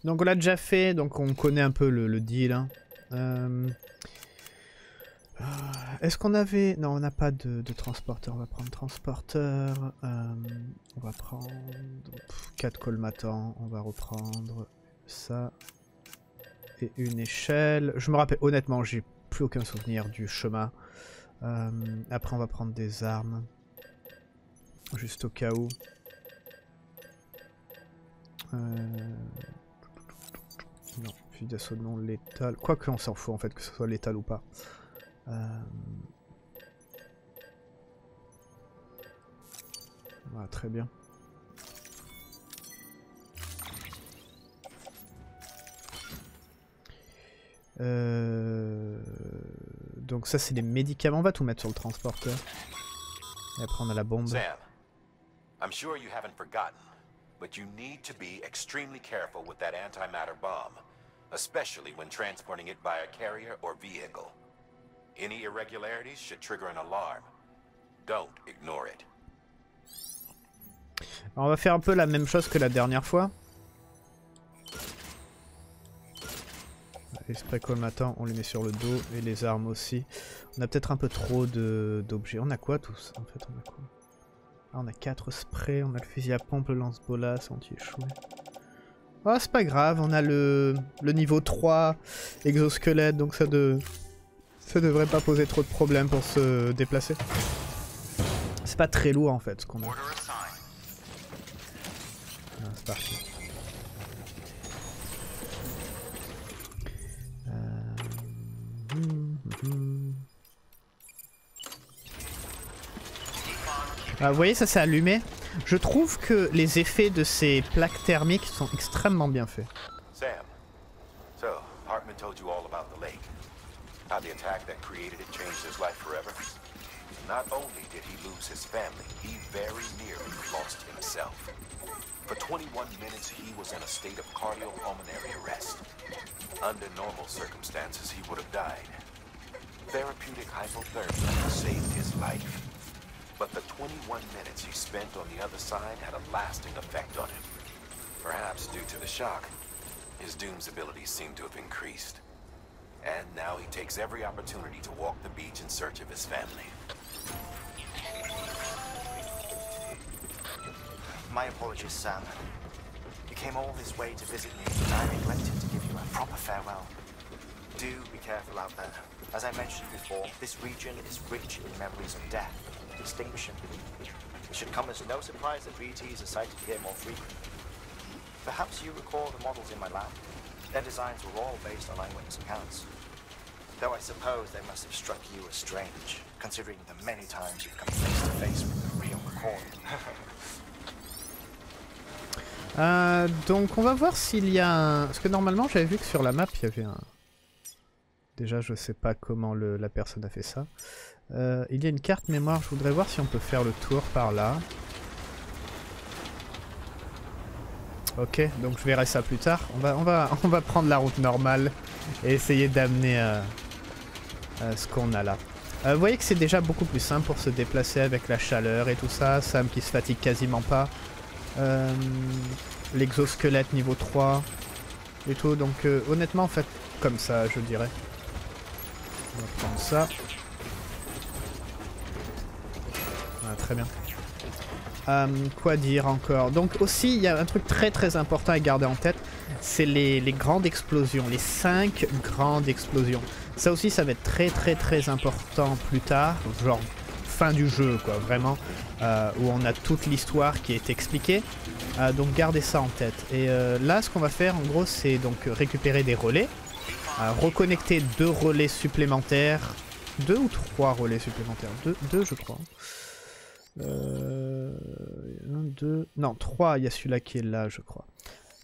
Donc on l'a déjà fait, donc on connaît un peu le, le deal. Hein. Euh... Est-ce qu'on avait... Non, on n'a pas de, de transporteur, on va prendre transporteur. Euh... On va prendre... Pff, quatre colmatants, on va reprendre ça. Et une échelle. Je me rappelle, honnêtement, j'ai plus aucun souvenir du chemin. Euh... Après on va prendre des armes. Juste au cas où. Euh... Non, fusil d'assaut non létal. Quoique on s'en fout en fait que ce soit létal ou pas. Euh... Voilà, très bien. Euh... Donc ça c'est les médicaments. On va tout mettre sur le transporteur. Et après on a la bombe. Sam, I'm sure you haven't forgotten. But you need to be extremely careful with that antimatter bomb, especially when transporting it by a carrier or vehicle. Any irregularities should trigger an alarm. Don't ignore it. Alors on va faire un peu la même chose que la dernière fois. Les sprays colmatants, on les met sur le dos et les armes aussi. On a peut-être un peu trop de d'objets. On a quoi tous en fait? On a quoi? Ah, on a quatre sprays, on a le fusil à pompe, le lance-bolas, anti-échoué. Oh, c'est pas grave, on a le, le niveau trois exosquelette, donc ça de ça devrait pas poser trop de problèmes pour se déplacer. C'est pas très lourd en fait ce qu'on a. Ah, c'est parti. Euh... Mmh, mmh. Ah, vous voyez, ça s'est allumé. Je trouve que les effets de ces plaques thermiques sont extrêmement bien faits. Sam, so Heartman told you all about the lake. How the attack that created it changed his life forever. Not only did he lose his family, he very nearly lost himself. For twenty-one minutes, he was in a state of cardiopulmonary arrest. Under normal circumstances, he would have died. Therapeutic hypothermia saved his life. But the twenty-one minutes he spent on the other side had a lasting effect on him. Perhaps due to the shock, his Dooms abilities seem to have increased. And now he takes every opportunity to walk the beach in search of his family. My apologies, Sam. You came all this way to visit me, and I neglected to give you a proper farewell. Do be careful out there. As I mentioned before, this region is rich in memories of death. Extinction. It should come as no surprise that B Ts are sighted here more frequently. Perhaps you recall the models in my lab. Their designs were all based on eyewitness accounts. Though I suppose they must have struck you as strange, considering the many times you've come face to face with the real recording. euh, donc on va voir s'il y a un... Parce que normalement j'avais vu que sur la map il y avait un... Déjà je sais pas comment le... la personne a fait ça. Euh, il y a une carte mémoire, je voudrais voir si on peut faire le tour par là. Ok, donc je verrai ça plus tard. On va, on va, on va prendre la route normale et essayer d'amener euh, euh, ce qu'on a là. Euh, vous voyez que c'est déjà beaucoup plus simple pour se déplacer avec la chaleur et tout ça. Sam qui se fatigue quasiment pas. Euh, L'exosquelette niveau trois et tout. Donc euh, honnêtement, en fait, comme ça, je dirais. On va prendre ça. Ah, très bien. Euh, quoi dire encore? Donc aussi, il y a un truc très très important à garder en tête, c'est les, les grandes explosions, les cinq grandes explosions. Ça aussi, ça va être très très très important plus tard, genre fin du jeu quoi, vraiment, euh, où on a toute l'histoire qui est expliquée. Euh, donc gardez ça en tête. Et euh, là, ce qu'on va faire en gros, c'est donc récupérer des relais, euh, reconnecter deux relais supplémentaires, deux ou trois relais supplémentaires, deux, deux je crois. Euh, un, deux... Non, trois, il y a celui-là qui est là, je crois.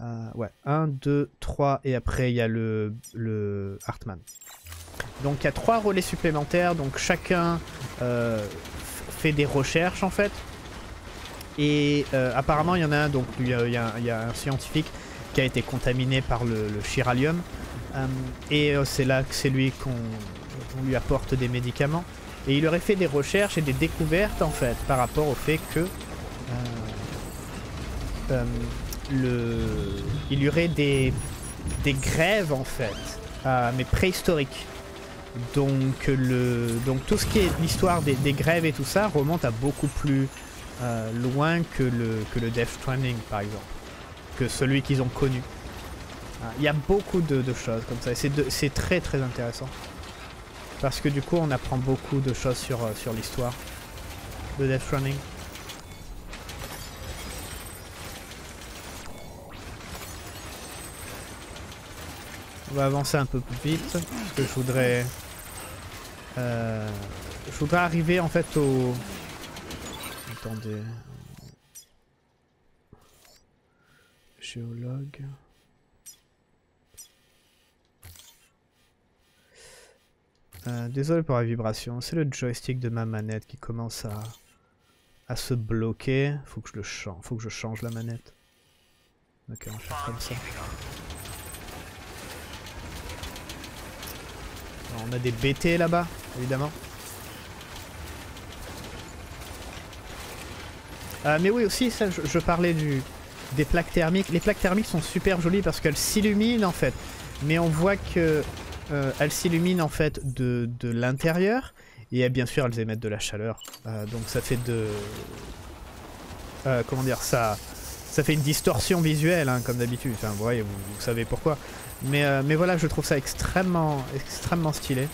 Euh, ouais, un, deux, trois, et après, il y a le, le Heartman. Donc il y a trois relais supplémentaires, donc chacun euh, fait des recherches en fait. Et euh, apparemment il y en a un, donc il y, y, y a un scientifique qui a été contaminé par le, le Chirellium. Euh, et euh, c'est là que c'est lui qu'on on lui apporte des médicaments. Et il aurait fait des recherches et des découvertes en fait par rapport au fait que... Euh, euh, le... il y aurait des, des grèves en fait, euh, mais préhistoriques. Donc, le... Donc tout ce qui est l'histoire des, des grèves et tout ça remonte à beaucoup plus euh, loin que le, que le Death Stranding par exemple, que celui qu'ils ont connu. Il y a beaucoup de, de choses comme ça et c'est de... très très intéressant. Parce que du coup on apprend beaucoup de choses sur, sur l'histoire de Death Stranding. On va avancer un peu plus vite parce que je voudrais, euh, je voudrais arriver en fait au... Attendez... Géologue... Euh, désolé pour la vibration, c'est le joystick de ma manette qui commence à, à se bloquer. Faut que je le change, faut que je change la manette. Ok, on va faire comme ça. On a des B T là-bas, évidemment. Euh, mais oui aussi, ça, je, je parlais du, des plaques thermiques. Les plaques thermiques sont super jolies parce qu'elles s'illuminent en fait. Mais on voit qu'elles euh, s'illuminent en fait de, de l'intérieur. Et bien sûr, elles émettent de la chaleur. Euh, donc ça fait de... Euh, comment dire ça... Ça fait une distorsion visuelle, hein, comme d'habitude. Enfin, vous voyez, vous, vous savez pourquoi. Mais, euh, mais voilà, je trouve ça extrêmement, extrêmement stylé.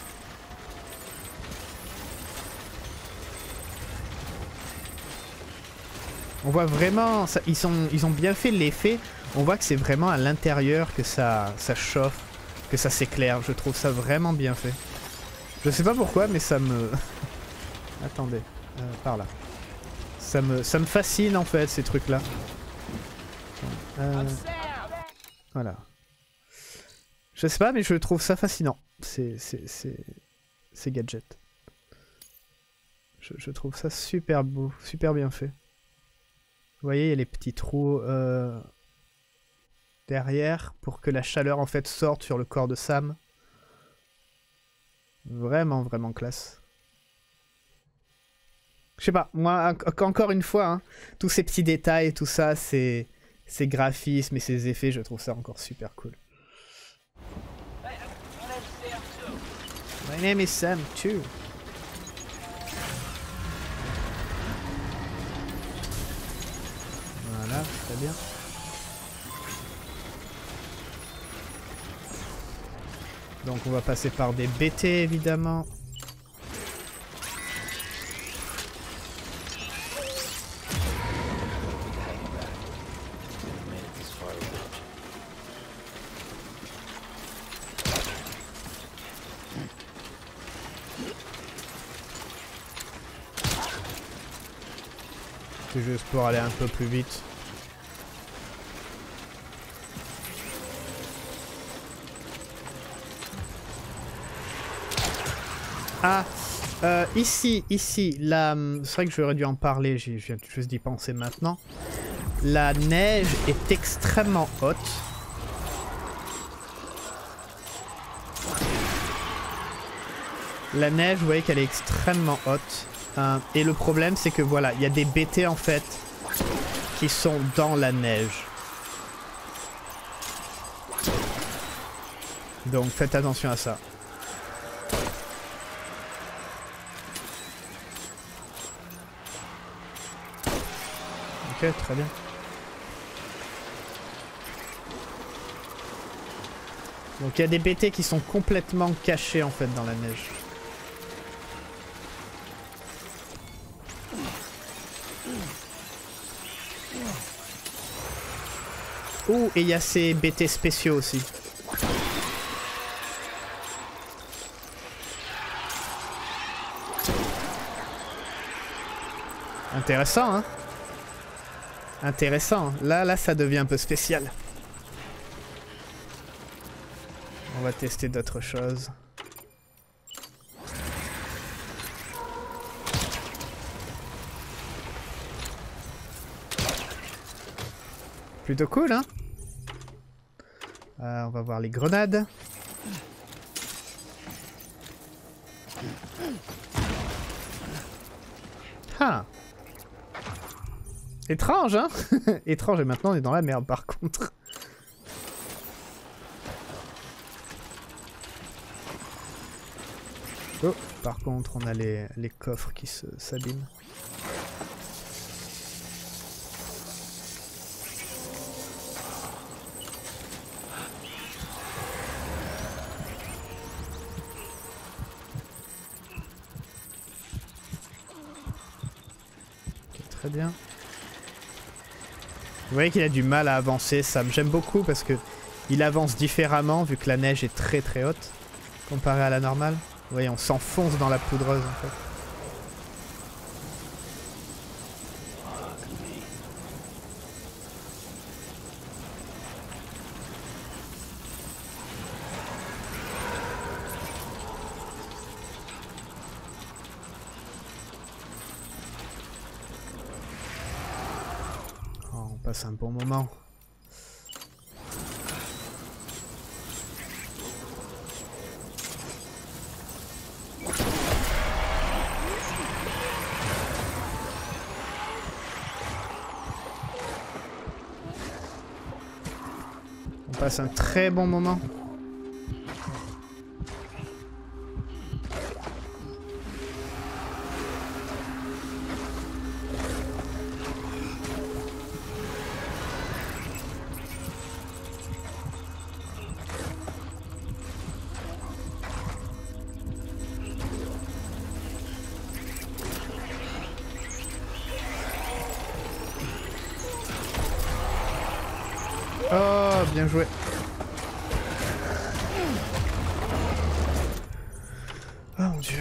On voit vraiment, ça, ils, sont, ils ont bien fait l'effet. On voit que c'est vraiment à l'intérieur que ça, ça chauffe, que ça s'éclaire. Je trouve ça vraiment bien fait. Je sais pas pourquoi, mais ça me... Attendez, euh, par là. Ça me, ça me fascine en fait, ces trucs-là. Euh, voilà. Je sais pas, mais je trouve ça fascinant. Ces, ces, ces, ces gadgets. Je, je trouve ça super beau, super bien fait. Vous voyez, il y a les petits trous euh, derrière pour que la chaleur en fait sorte sur le corps de Sam. Vraiment, vraiment classe. Je sais pas, moi, encore une fois, hein, tous ces petits détails, tout ça, c'est... Ces graphismes et ces effets, je trouve ça encore super cool. My name is Sam too. Voilà, très bien. Donc on va passer par des B T évidemment. Juste pour aller un peu plus vite. Ah, euh, ici, ici, là, c'est vrai que j'aurais dû en parler, je viens juste d'y penser maintenant. La neige est extrêmement haute. La neige, vous voyez qu'elle est extrêmement haute. Euh, et le problème c'est que voilà, il y a des B T en fait qui sont dans la neige. Donc faites attention à ça. Ok, très bien. Donc il y a des B T qui sont complètement cachés en fait dans la neige. Oh, et il y a ces B T spéciaux aussi. Intéressant, hein? Intéressant. Là, là, ça devient un peu spécial. On va tester d'autres choses. Plutôt cool, hein. euh, On va voir les grenades. Ah. Étrange, hein. Étrange, et maintenant on est dans la merde par contre. Oh, par contre on a les, les coffres qui se s'abîment. Très bien. Vous voyez qu'il a du mal à avancer, Sam. J'aime beaucoup parce que il avance différemment vu que la neige est très très haute comparée à la normale. Vous voyez, on s'enfonce dans la poudreuse en fait. C'est un bon moment. On passe un très bon moment. Bien joué. Oh mon dieu.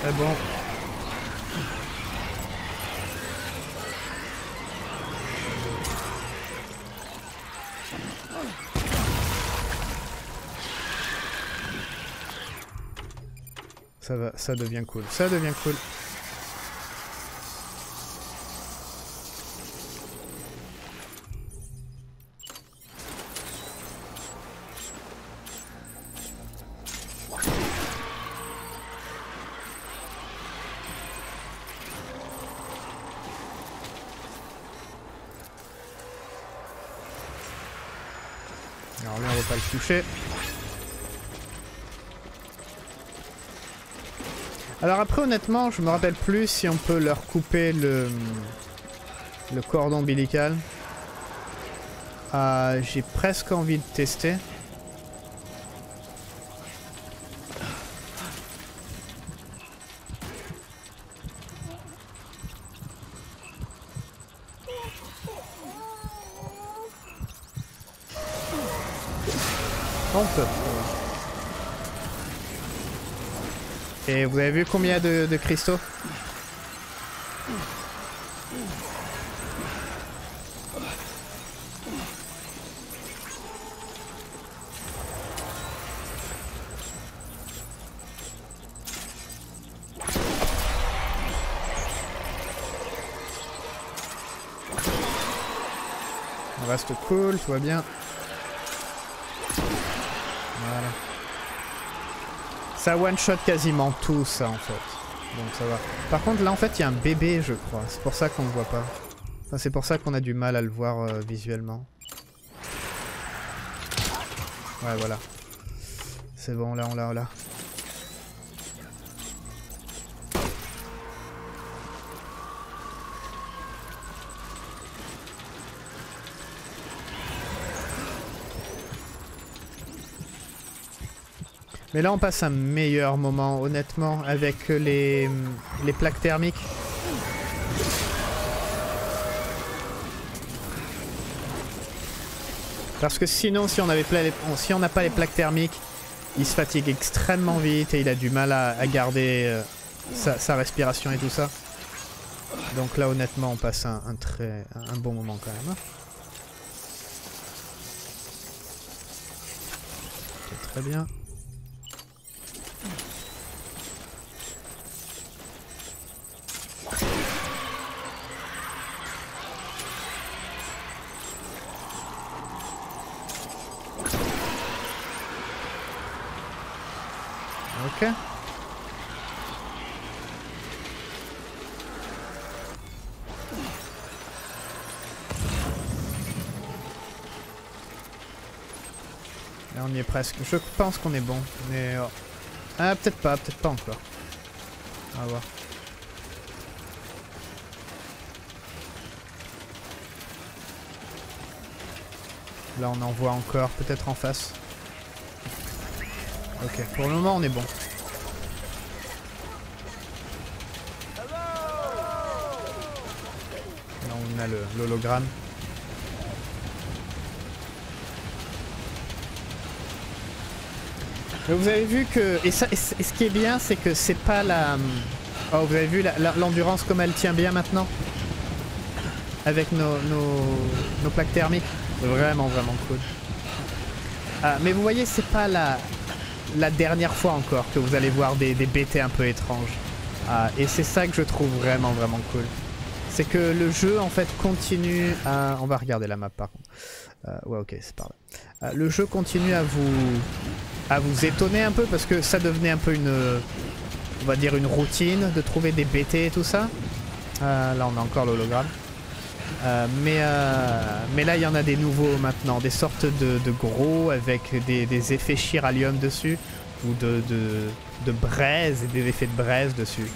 Très bon. Ça va, ça devient cool, ça devient cool. Alors là, on va pas le toucher. Alors après honnêtement je me rappelle plus si on peut leur couper le, le cordon ombilical. Euh, j'ai presque envie de tester. On peut. Et vous avez vu combien de, de cristaux? On reste cool, tout va bien. Voilà. Ça one shot quasiment tout ça en fait. Donc ça va. Par contre là en fait il y a un bébé je crois. C'est pour ça qu'on le voit pas. Enfin c'est pour ça qu'on a du mal à le voir euh, visuellement. Ouais voilà. C'est bon là on l'a on l'a. Mais là on passe un meilleur moment honnêtement avec les, les plaques thermiques. Parce que sinon si on avait pla... si on n'a pas les plaques thermiques, il se fatigue extrêmement vite et il a du mal à, à garder euh, sa, sa respiration et tout ça. Donc là honnêtement on passe un, un, très, un bon moment quand même. c'est très bien. Ok. Là on y est presque. Je pense qu'on est bon. Mais... Oh. Ah peut-être pas, peut-être pas encore. On va voir. Là on en voit encore, peut-être en face. Ok, pour le moment on est bon. Là on a l'hologramme. Vous avez vu que... Et, ça, et ce qui est bien c'est que c'est pas la... Oh vous avez vu l'endurance comme elle tient bien maintenant. Avec nos, nos, nos plaques thermiques. Vraiment vraiment cool. Ah, mais vous voyez c'est pas la... la dernière fois encore que vous allez voir des, des B T un peu étranges. Ah, et c'est ça que je trouve vraiment vraiment cool. C'est que le jeu en fait continue à... On va regarder la map par contre. Euh, ouais ok c'est par là. Euh, le jeu continue à vous... à vous étonner un peu parce que ça devenait un peu une... On va dire une routine de trouver des B T et tout ça. Euh, là on a encore l'hologramme. Euh, mais, euh, mais là il y en a des nouveaux maintenant, des sortes de, de gros avec des, des effets Chirellium dessus, ou de, de, de braise, des effets de braise dessus.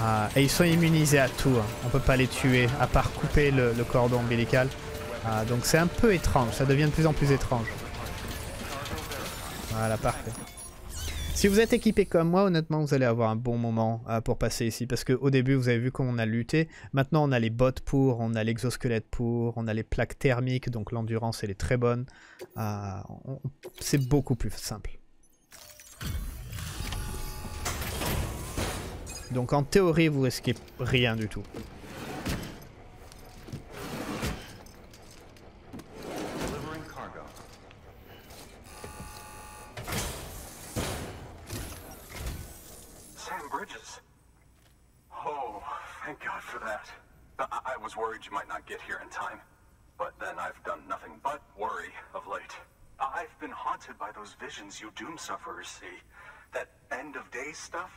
Euh, et ils sont immunisés à tout, hein. On peut pas les tuer, à part couper le, le cordon ombilical. Euh, donc c'est un peu étrange, ça devient de plus en plus étrange. Voilà, parfait. Si vous êtes équipé comme moi, honnêtement, vous allez avoir un bon moment euh, pour passer ici. Parce qu'au début, vous avez vu qu'on a lutté. Maintenant, on a les bottes pour, on a l'exosquelette pour, on a les plaques thermiques. Donc l'endurance, elle est très bonne. Euh, C'est beaucoup plus simple. Donc en théorie, vous risquez rien du tout. You doom sufferers see, that end of day stuff,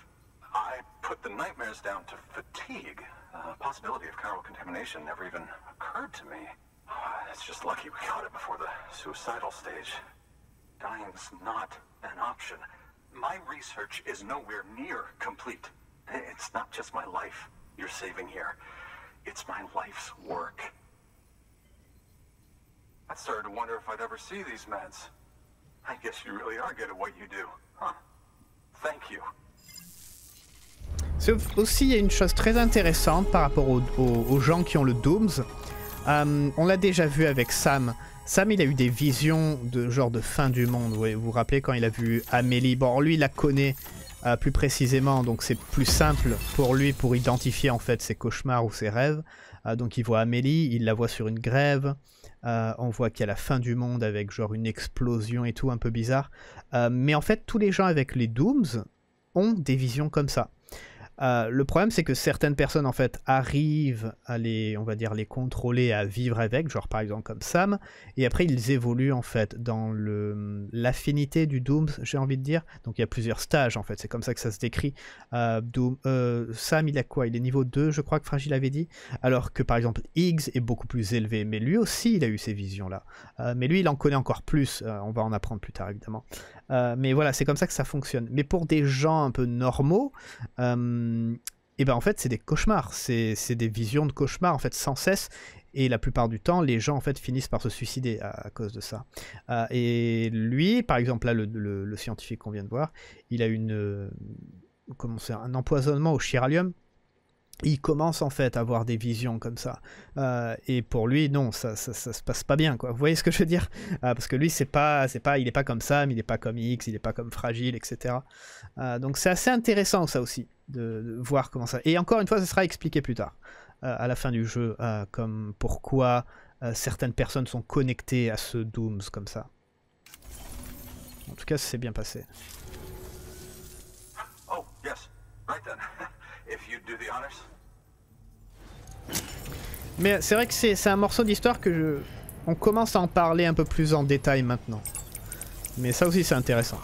I put the nightmares down to fatigue. Uh, possibility of chiral contamination never even occurred to me. Uh, it's just lucky we caught it before the suicidal stage. Dying's not an option. My research is nowhere near complete. It's not just my life you're saving here. It's my life's work. I started to wonder if I'd ever see these meds. I guess you really are good at what you do. Huh. Thank you. Aussi, il y a une chose très intéressante par rapport aux, aux, aux gens qui ont le Dooms. Euh, on l'a déjà vu avec Sam. Sam, il a eu des visions de genre de fin du monde. Vous vous, vous rappelez quand il a vu Amelie. Bon, lui, il la connaît euh, plus précisément, donc c'est plus simple pour lui pour identifier en fait ses cauchemars ou ses rêves. Euh, donc il voit Amélie, il la voit sur une grève. Euh, on voit qu'il y a la fin du monde avec genre une explosion et tout un peu bizarre. Euh, mais en fait tous les gens avec les Dooms ont des visions comme ça. Euh, le problème c'est que certaines personnes en fait arrivent à les, on va dire, les contrôler, à vivre avec, genre par exemple comme Sam, et après ils évoluent en fait dans le l'affinité du Dooms, j'ai envie de dire. Donc il y a plusieurs stages en fait, c'est comme ça que ça se décrit. Euh, Doom, euh, Sam il a quoi? Il est niveau deux je crois que Fragile avait dit, alors que par exemple Higgs est beaucoup plus élevé, mais lui aussi il a eu ces visions là. Euh, mais lui il en connaît encore plus, euh, on va en apprendre plus tard évidemment. Euh, mais voilà, c'est comme ça que ça fonctionne. Mais pour des gens un peu normaux, euh, et ben en fait c'est des cauchemars, c'est des visions de cauchemars en fait sans cesse, et la plupart du temps les gens en fait finissent par se suicider à, à cause de ça. Euh, et lui, par exemple là le, le, le scientifique qu'on vient de voir, il a une, euh, comment c'est, un empoisonnement au Chirellium. Il commence en fait à avoir des visions comme ça. Euh, et pour lui, non, ça, ça, ça se passe pas bien, quoi. Vous voyez ce que je veux dire? euh, Parce que lui, c'est pas, c'est pas, il n'est pas comme Sam, il n'est pas comme X, il n'est pas comme Fragile, et cetera. Euh, donc c'est assez intéressant ça aussi, de, de voir comment ça... Et encore une fois, ça sera expliqué plus tard, euh, à la fin du jeu, euh, comme pourquoi euh, certaines personnes sont connectées à ce Dooms comme ça. En tout cas, ça s'est bien passé. Oh, yes. Right then. If you do the honors. Mais c'est vrai que c'est un morceau d'histoire que je... On commence à en parler un peu plus en détail maintenant. Mais ça aussi c'est intéressant.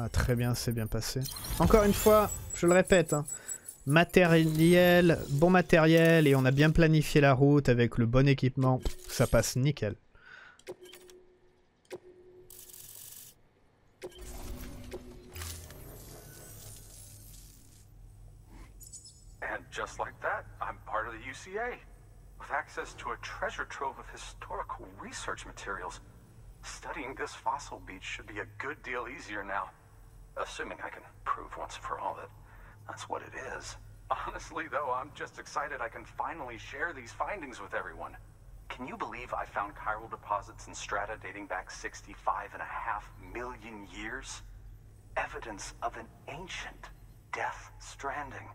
Ah, très bien, c'est bien passé. Encore une fois, je le répète, hein, matériel, bon matériel, et on a bien planifié la route avec le bon équipement, ça passe nickel. And just like that, I'm part of the U C A, with access to a treasure trove of historical research materials. Studying this fossil beach should be a good deal easier now. Assuming I can prove once for all that that's what it is. Honestly though, I'm just excited I can finally share these findings with everyone. Can you believe I found chiral deposits and strata dating back sixty-five and a half million years? Evidence of an ancient Death Stranding.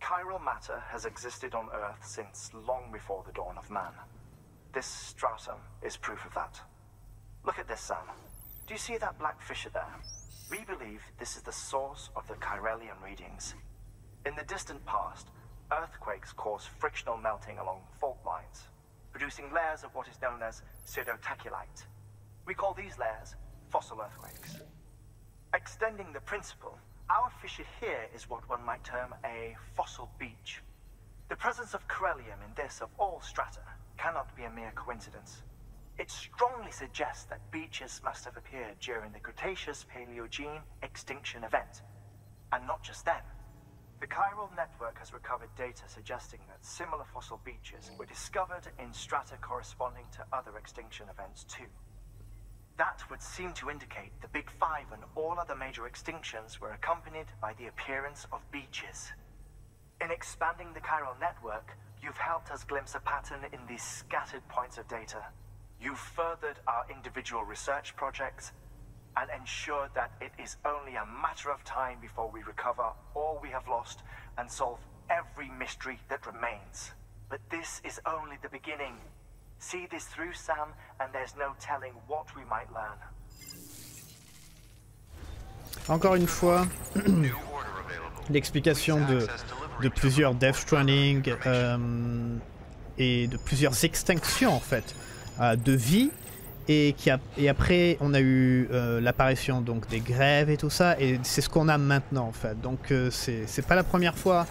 Chiral matter has existed on Earth since long before the dawn of man. This stratum is proof of that. Look at this, Sam. Do you see that black fissure there? We believe this is the source of the Chirellium readings. In the distant past, earthquakes caused frictional melting along fault lines, producing layers of what is known as pseudotaculite. We call these layers fossil earthquakes. Extending the principle, our fissure here is what one might term a fossil beach. The presence of Chirellium in this of all strata cannot be a mere coincidence. It strongly suggests that beaches must have appeared during the Cretaceous-Paleogene extinction event. And not just then. The Chiral Network has recovered data suggesting that similar fossil beaches were discovered in strata corresponding to other extinction events too. That would seem to indicate the Big Five and all other major extinctions were accompanied by the appearance of beaches. In expanding the Chiral Network, you've helped us glimpse a pattern in these scattered points of data. You've furthered our individual research projects and ensured that it is only a matter of time before we recover all we have lost and solve every mystery that remains. But this is only the beginning. See this through, Sam, and there's no telling what we might learn. Encore une fois, l'explication de, de plusieurs Death Stranding euh, et de plusieurs extinctions en fait. De vie et, qui a, et après on a eu euh, l'apparition donc des grèves et tout ça, et c'est ce qu'on a maintenant en fait. Donc euh, c'est pas la première fois,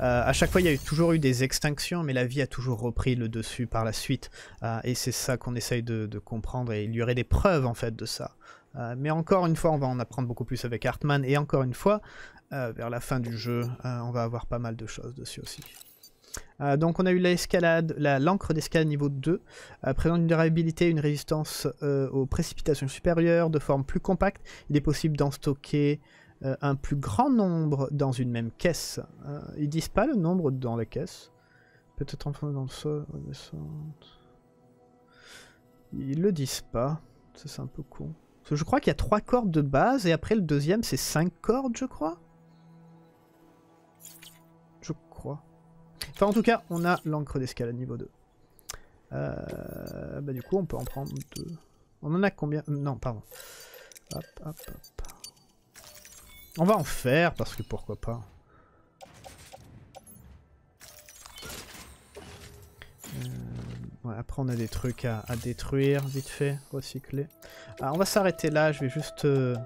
euh, à chaque fois il y a eu, toujours eu des extinctions, mais la vie a toujours repris le dessus par la suite, euh, et c'est ça qu'on essaye de, de comprendre, et il y aurait des preuves en fait de ça. Euh, mais encore une fois on va en apprendre beaucoup plus avec Heartman, et encore une fois euh, vers la fin du jeu euh, on va avoir pas mal de choses dessus aussi. Euh, donc on a eu l'escalade, l'encre d'escalade niveau deux, euh, présente une durabilité et une résistance euh, aux précipitations supérieures de forme plus compacte. Il est possible d'en stocker euh, un plus grand nombre dans une même caisse. Euh, ils disent pas le nombre dans la caisse. Peut-être en fond dans le sol. Ils le disent pas. Ça c'est un peu con. Parce que je crois qu'il y a trois cordes de base et après le deuxième c'est cinq cordes je crois. Je crois. Enfin en tout cas, on a l'encre d'escalade niveau deux. Euh, bah du coup, on peut en prendre deux. On en a combien? Non, pardon. Hop, hop, hop. On va en faire, parce que pourquoi pas. Euh, ouais, après, on a des trucs à, à détruire, vite fait, recycler. Ah, on va s'arrêter là, je vais juste... Euh...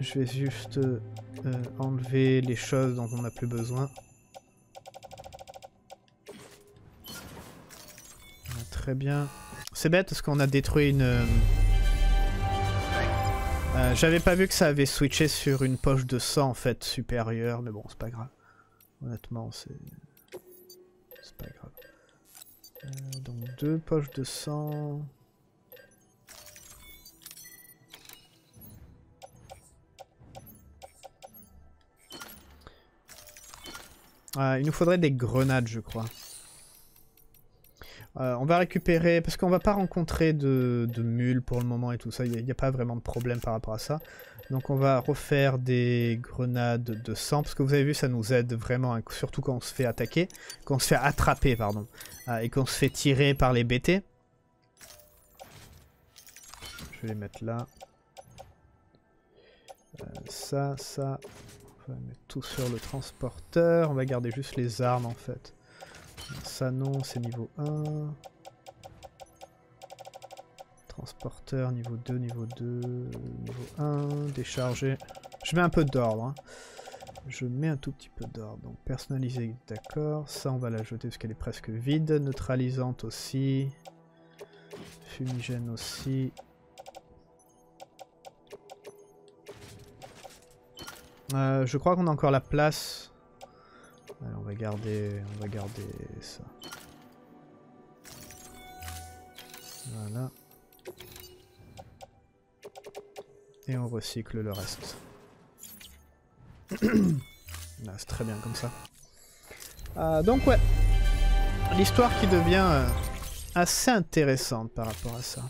Je vais juste... Euh... Euh, enlever les choses dont on n'a plus besoin. Ah, très bien. C'est bête parce qu'on a détruit une... Euh, j'avais pas vu que ça avait switché sur une poche de sang en fait supérieure, mais bon c'est pas grave. Honnêtement c'est... C'est pas grave. Euh, donc deux poches de sang... Euh, il nous faudrait des grenades, je crois. Euh, on va récupérer, parce qu'on va pas rencontrer de, de mules pour le moment et tout ça, il n'y a, a pas vraiment de problème par rapport à ça. Donc on va refaire des grenades de sang, parce que vous avez vu, ça nous aide vraiment, hein, surtout quand on se fait attaquer, quand on se fait attraper, pardon, euh, et qu'on se fait tirer par les B T. Je vais les mettre là. Euh, ça, ça, on va mettre tout sur le transporteur, on va garder juste les armes en fait. Ça non, c'est niveau un. Transporteur, niveau deux, niveau deux, niveau un, décharger. Je mets un peu d'ordre. Hein. Je mets un tout petit peu d'ordre. Donc personnaliser, d'accord. Ça, on va la jeter parce qu'elle est presque vide. Neutralisante aussi. Fumigène aussi. Euh, je crois qu'on a encore la place. Allez, on va garder, on va garder ça. Voilà. Et on recycle le reste. Là, c'est très bien comme ça. Euh, donc ouais, l'histoire qui devient euh, assez intéressante par rapport à ça.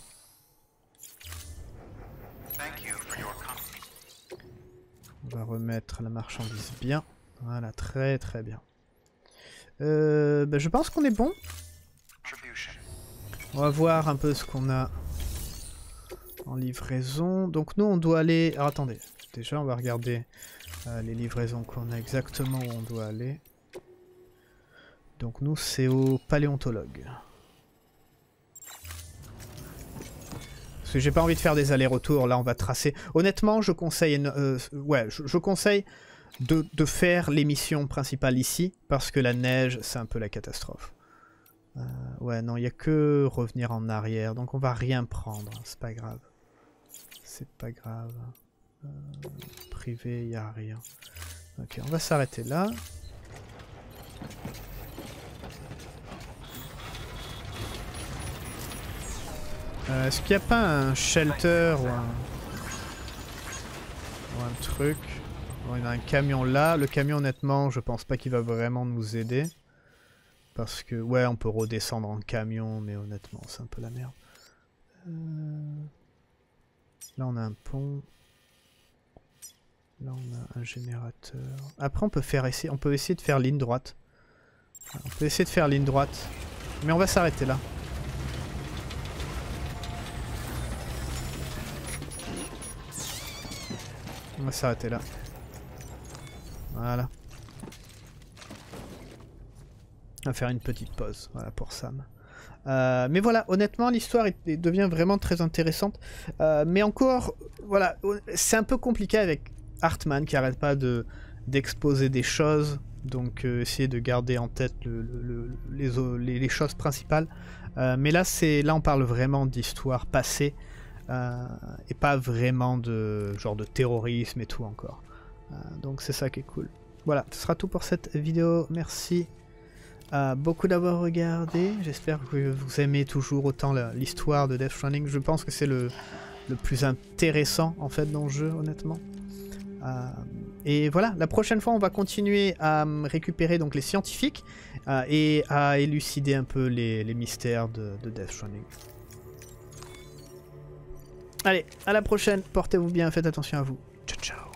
On va remettre la marchandise bien. Voilà, très très bien. Euh, bah, je pense qu'on est bon. On va voir un peu ce qu'on a en livraison. Donc nous on doit aller... Alors attendez, déjà on va regarder euh, les livraisons qu'on a exactement où on doit aller. Donc nous c'est au paléontologue. Parce que j'ai pas envie de faire des allers-retours, là on va tracer. Honnêtement je conseille... Une... Euh, ouais, je, je conseille... De, de faire les missions principales ici, parce que la neige, c'est un peu la catastrophe. Euh, ouais, non, il n'y a que revenir en arrière, donc on va rien prendre, c'est pas grave. C'est pas grave. Euh, privé, il n'y a rien. Ok, on va s'arrêter là. Euh, Est-ce qu'il n'y a pas un shelter ou un, ou un truc ? On a un camion là. Le camion, honnêtement, je pense pas qu'il va vraiment nous aider. Parce que, ouais, on peut redescendre en camion, mais honnêtement, c'est un peu la merde. Euh... Là, on a un pont. Là, on a un générateur. Après, on peut faire essayer... on peut essayer de faire ligne droite. On peut essayer de faire ligne droite. Mais on va s'arrêter là. On va s'arrêter là. Voilà. On va faire une petite pause, voilà, pour Sam. Euh, mais voilà, honnêtement, l'histoire devient vraiment très intéressante. Euh, mais encore, voilà, c'est un peu compliqué avec Heartman qui n'arrête pas de d'exposer des choses. Donc, euh, essayer de garder en tête le, le, le, les, les choses principales. Euh, mais là, c'est là, on parle vraiment d'histoire passée euh, et pas vraiment de genre de terrorisme et tout encore. Donc c'est ça qui est cool. Voilà, ce sera tout pour cette vidéo. Merci euh, beaucoup d'avoir regardé. J'espère que vous aimez toujours autant l'histoire de Death Stranding. Je pense que c'est le, le plus intéressant en fait dans le jeu, honnêtement. Euh, et voilà, la prochaine fois on va continuer à récupérer donc les scientifiques euh, et à élucider un peu les, les mystères de, de Death Stranding. Allez, à la prochaine. Portez-vous bien, faites attention à vous. Ciao, ciao.